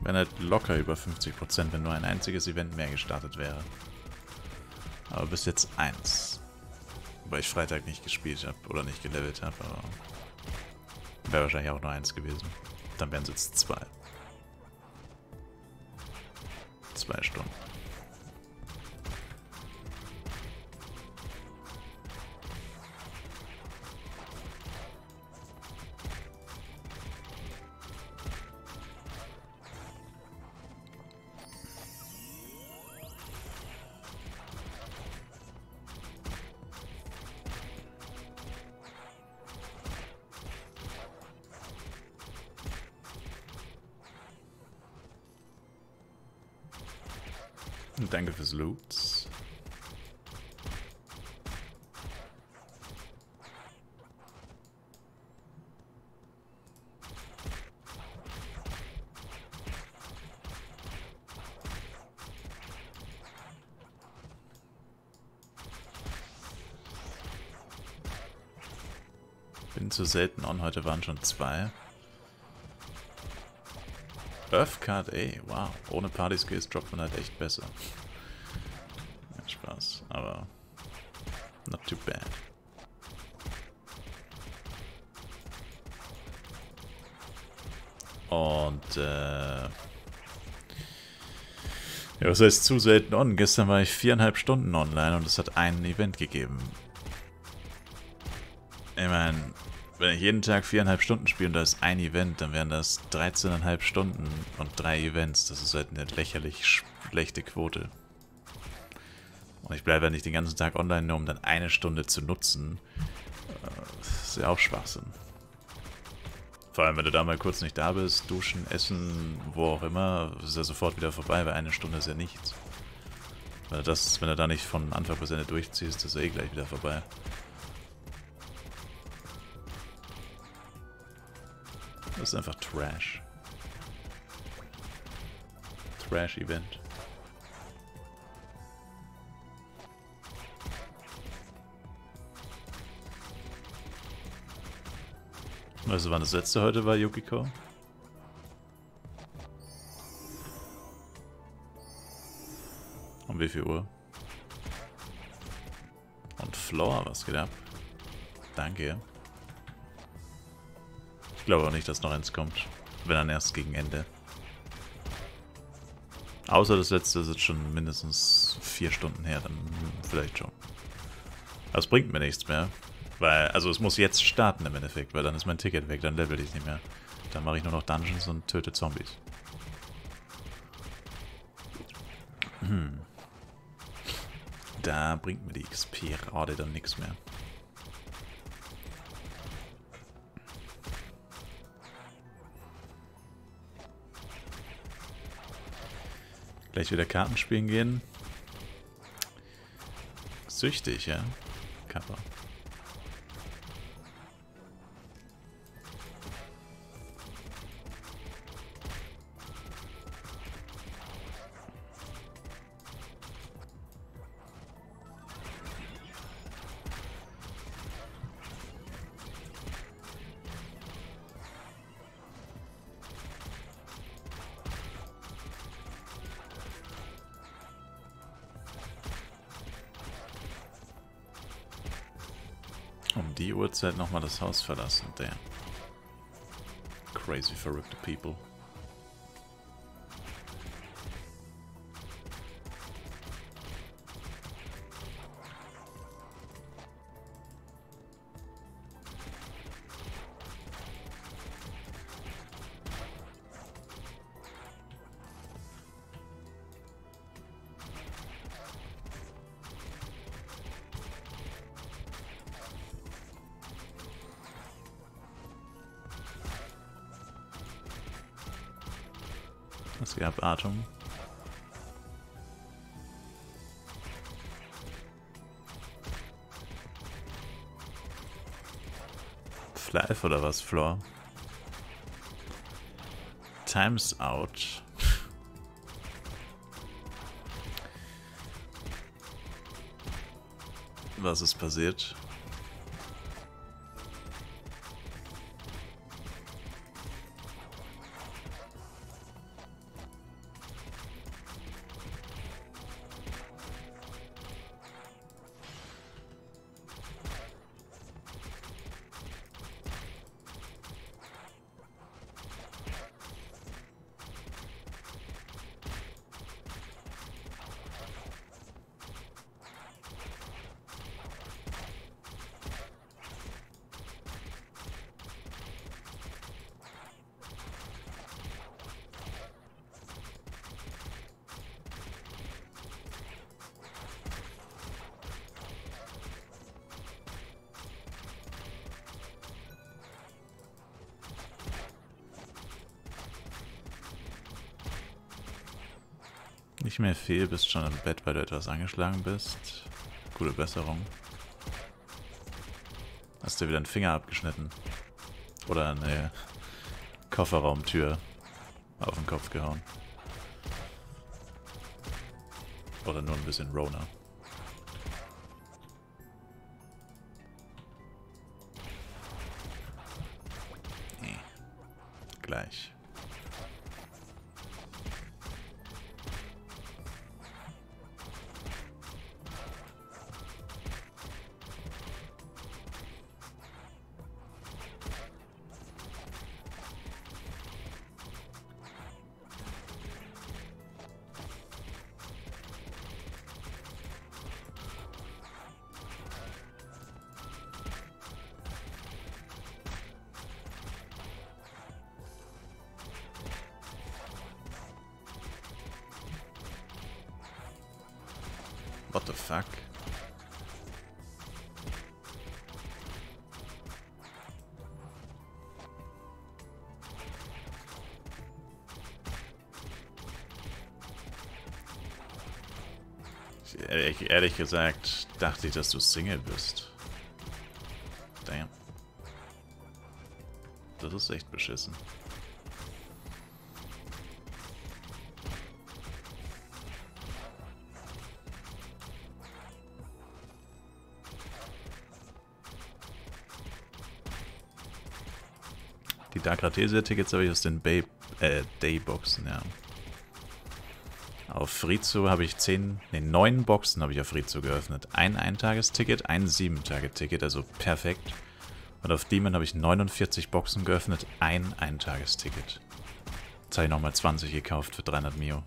Wären halt locker über fünfzig Prozent, wenn nur ein einziges Event mehr gestartet wäre. Aber bis jetzt eins. Wobei ich Freitag nicht gespielt habe oder nicht gelevelt habe, aber wäre wahrscheinlich auch nur eins gewesen. Dann wären es jetzt zwei. Zwei Stunden. Danke fürs Loot. Bin zu selten on, heute waren schon zwei. Earthcard, ey, wow. Ohne Party-Skills droppt man halt echt besser. Ja, Spaß, aber not too bad. Und äh, Ja, was heißt zu selten on? Gestern war ich viereinhalb Stunden online und es hat ein Event gegeben. Ich meine, wenn ich jeden Tag viereinhalb Stunden spiele und da ist ein Event, dann wären das dreizehneinhalb Stunden und drei Events. Das ist halt eine lächerlich schlechte Quote. Und ich bleibe ja nicht den ganzen Tag online, nur um dann eine Stunde zu nutzen. Das ist ja auch Schwachsinn. Vor allem, wenn du da mal kurz nicht da bist, duschen, essen, wo auch immer, ist ja sofort wieder vorbei, weil eine Stunde ist ja nichts. Weil das, wenn du da nicht von Anfang bis Ende durchziehst, ist ja eh gleich wieder vorbei. Das ist einfach Trash. Trash-Event. Also wann das letzte heute war, Yukiko? Um wie viel Uhr? Und Floor, was geht ab? Danke. Ich glaube auch nicht, dass noch eins kommt. Wenn dann erst gegen Ende. Außer das letzte ist jetzt schon mindestens vier Stunden her, dann vielleicht schon. Aber es bringt mir nichts mehr. Weil, also es muss jetzt starten im Endeffekt, weil dann ist mein Ticket weg, dann level ich nicht mehr. Dann mache ich nur noch Dungeons und töte Zombies. Hm. Da bringt mir die X P-Rate dann nichts mehr. Gleich wieder Karten spielen gehen. Süchtig, ja? Kappa. Zeit nochmal das Haus verlassen, der crazy verrückte people. Es gab Atem. Flyff oder was, Floor? Time's out. Was ist passiert? Nicht mehr viel, bist schon im Bett, weil du etwas angeschlagen bist. Gute Besserung. Hast dir wieder einen Finger abgeschnitten. Oder eine Kofferraumtür auf den Kopf gehauen. Oder nur ein bisschen Rona. Nee. Gleich. What the fuck? Ehrlich, ehrlich gesagt dachte ich, dass du Single bist. Damn. Das ist echt beschissen. Die Dark Arthesia-Tickets habe ich aus den Bay äh, Dayboxen, ja. Auf Frizu habe ich zehn, ne, neun Boxen habe ich auf Frizu geöffnet. Ein Eintagesticket, ein Sieben-Tage-Ticket, also perfekt. Und auf Demon habe ich neunundvierzig Boxen geöffnet, ein Eintagesticket. Jetzt habe ich nochmal zwanzig gekauft für dreihundert Mio.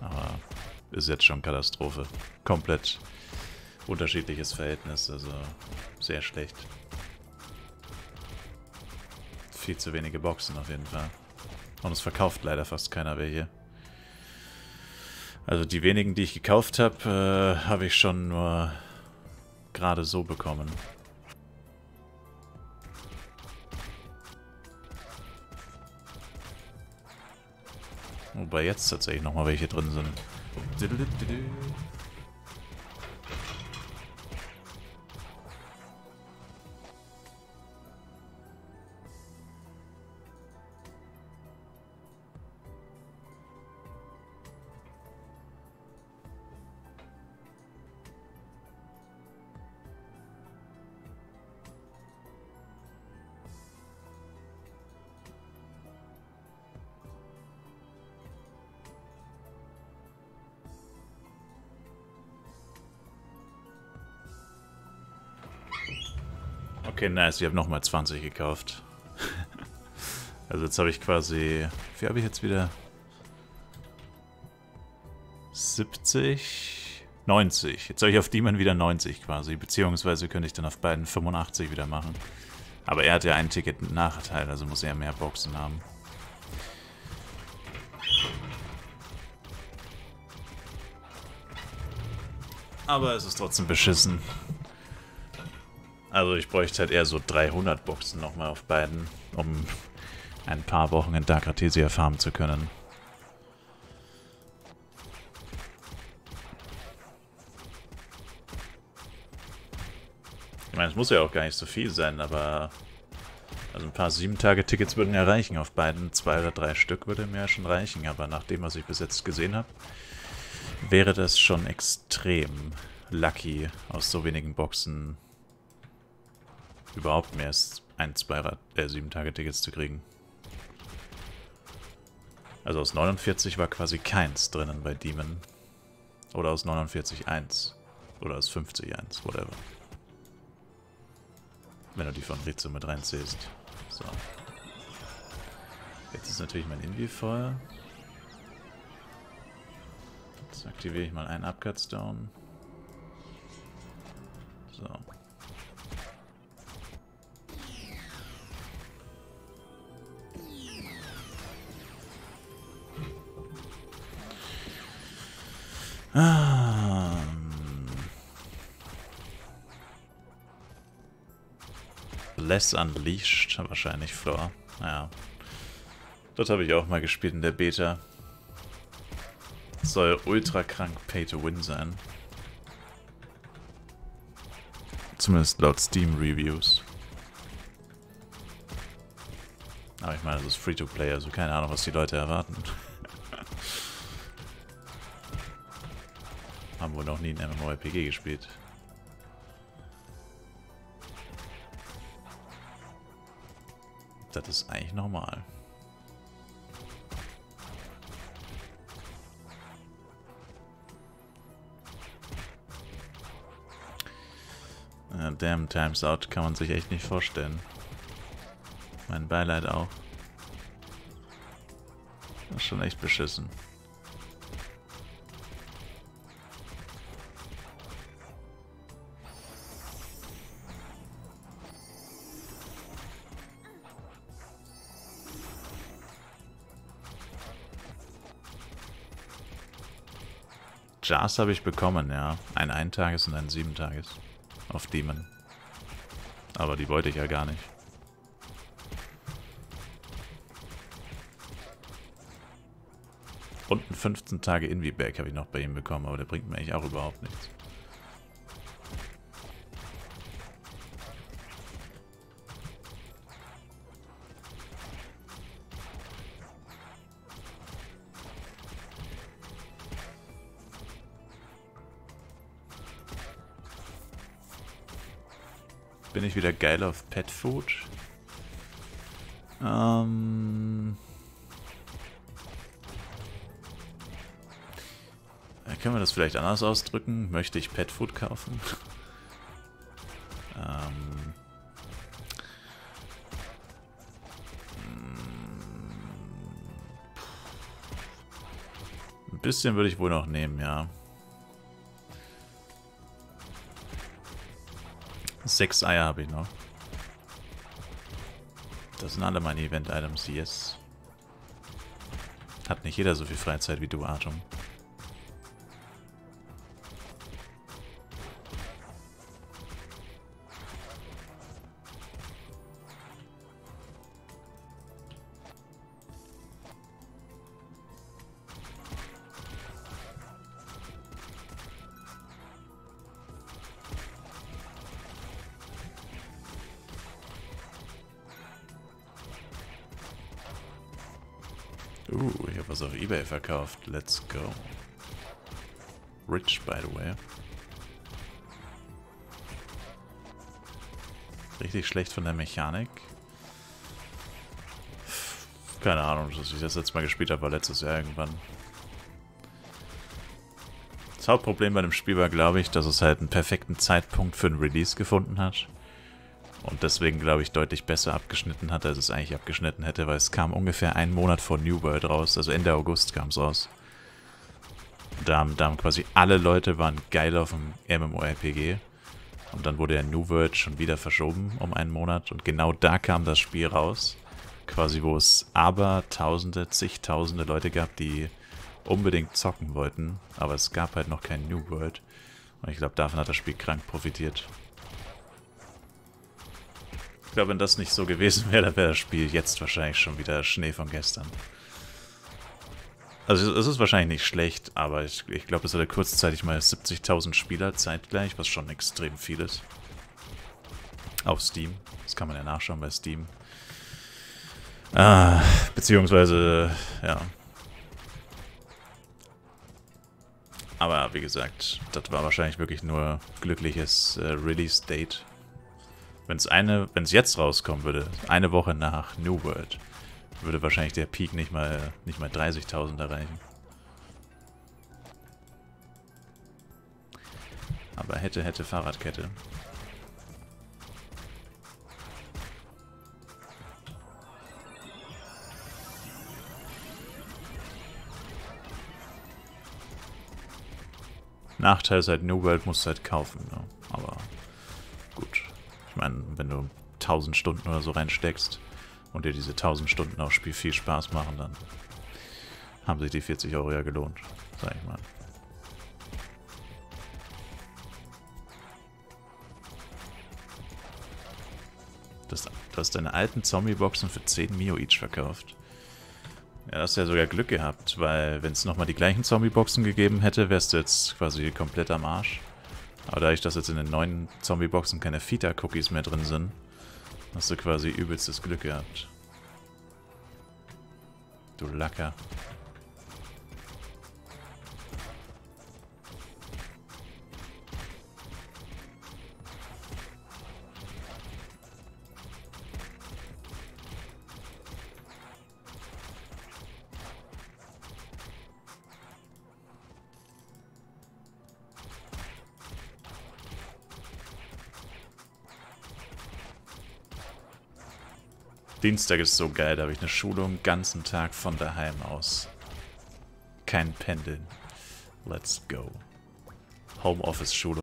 Aber ist jetzt schon Katastrophe. Komplett unterschiedliches Verhältnis, also sehr schlecht. Viel zu wenige Boxen auf jeden Fall. Und es verkauft leider fast keiner welche. Also die wenigen, die ich gekauft habe, äh, habe ich schon nur gerade so bekommen. Wobei jetzt tatsächlich nochmal welche drin sind. Okay, nice, ich habe nochmal zwanzig gekauft. Also jetzt habe ich quasi... Wie habe ich jetzt wieder? siebzig? neunzig. Jetzt habe ich auf Demon wieder neunzig quasi. Beziehungsweise könnte ich dann auf beiden fünfundachtzig wieder machen. Aber er hat ja ein Ticket mit Nachteil, also muss er mehr Boxen haben. Aber es ist trotzdem beschissen. Also ich bräuchte halt eher so dreihundert Boxen nochmal auf beiden, um ein paar Wochen in Dark Arthesia farmen zu können. Ich meine, es muss ja auch gar nicht so viel sein, aber also ein paar sieben Tage Tickets würden ja reichen auf beiden. Zwei oder drei Stück würde mir ja schon reichen, aber nach dem, was ich bis jetzt gesehen habe, wäre das schon extrem lucky, aus so wenigen Boxen überhaupt mehr als ein, zwei, äh, sieben Tage Tickets zu kriegen. Also aus neunundvierzig war quasi keins drinnen bei Demon. Oder aus neunundvierzig eins. Oder aus fünfzig eins, whatever. Wenn du die von Rizzo mit reinziehst. So. Jetzt ist natürlich mein Invi voll. Jetzt aktiviere ich mal einen Upcutstone. So. Ah. Bless Unleashed wahrscheinlich Floor. Ja. Dort habe ich auch mal gespielt in der Beta. Soll ultra krank Pay to Win sein. Zumindest laut Steam Reviews. Aber ich meine, es ist Free to Play, also keine Ahnung, was die Leute erwarten. Haben wohl noch nie ein MMORPG gespielt. Das ist eigentlich normal. Uh, damn, Time's Out kann man sich echt nicht vorstellen. Mein Beileid auch. Das ist schon echt beschissen. Jars habe ich bekommen, ja. Ein Eintages und ein Siebentages. Auf Demon. Aber die wollte ich ja gar nicht. Und ein fünfzehn Tage Invi-Bag habe ich noch bei ihm bekommen, aber der bringt mir eigentlich auch überhaupt nichts. Bin ich wieder geil auf Pet Food? Ähm... Können wir das vielleicht anders ausdrücken? Möchte ich Pet Food kaufen? ähm... Ein bisschen würde ich wohl noch nehmen, ja. Sechs Eier habe ich noch. Das sind alle meine Event-Items, yes. Hat nicht jeder so viel Freizeit wie du, Atom. Verkauft. Let's go. Rich, by the way. Richtig schlecht von der Mechanik. Keine Ahnung, dass ich das letzte Mal gespielt habe, war letztes Jahr irgendwann. Das Hauptproblem bei dem Spiel war, glaube ich, dass es halt einen perfekten Zeitpunkt für ein Release gefunden hat. Und deswegen, glaube ich, deutlich besser abgeschnitten hat, als es eigentlich abgeschnitten hätte, weil es kam ungefähr einen Monat vor New World raus, also Ende August kam es raus. Da haben, da haben quasi alle Leute waren geil auf dem MMORPG. Und dann wurde ja New World schon wieder verschoben um einen Monat. Und genau da kam das Spiel raus, quasi wo es aber tausende, zigtausende Leute gab, die unbedingt zocken wollten. Aber es gab halt noch kein New World. Und ich glaube, davon hat das Spiel krank profitiert. Ich glaube, wenn das nicht so gewesen wäre, dann wäre das Spiel jetzt wahrscheinlich schon wieder Schnee von gestern. Also es ist wahrscheinlich nicht schlecht, aber ich, ich glaube, es hatte kurzzeitig mal siebzigtausend Spieler zeitgleich, was schon extrem viel ist. Auf Steam. Das kann man ja nachschauen bei Steam. Ah, beziehungsweise, ja. Aber wie gesagt, das war wahrscheinlich wirklich nur glückliches äh, Release-Date. Wenn es eine, wenn es jetzt rauskommen würde, eine Woche nach New World, würde wahrscheinlich der Peak nicht mal, nicht mal dreißigtausend erreichen. Aber hätte, hätte Fahrradkette. Nachteil ist halt, New World musst du halt kaufen, ne? Aber gut. Ich meine, wenn du tausend Stunden oder so reinsteckst und dir diese tausend Stunden aufs Spiel viel Spaß machen, dann haben sich die vierzig Euro ja gelohnt, sag ich mal. Das, du hast deine alten Zombie-Boxen für zehn Mio each verkauft. Ja, da hast du ja sogar Glück gehabt, weil wenn es nochmal die gleichen Zombie-Boxen gegeben hätte, wärst du jetzt quasi komplett am Arsch. Aber dadurch, dass jetzt in den neuen Zombie-Boxen keine Fita-Cookies mehr drin sind, hast du quasi übelstes Glück gehabt. Du Lacker. Dienstag ist so geil, da habe ich eine Schulung den ganzen Tag von daheim aus. Kein Pendeln. Let's go. Homeoffice-Schulung.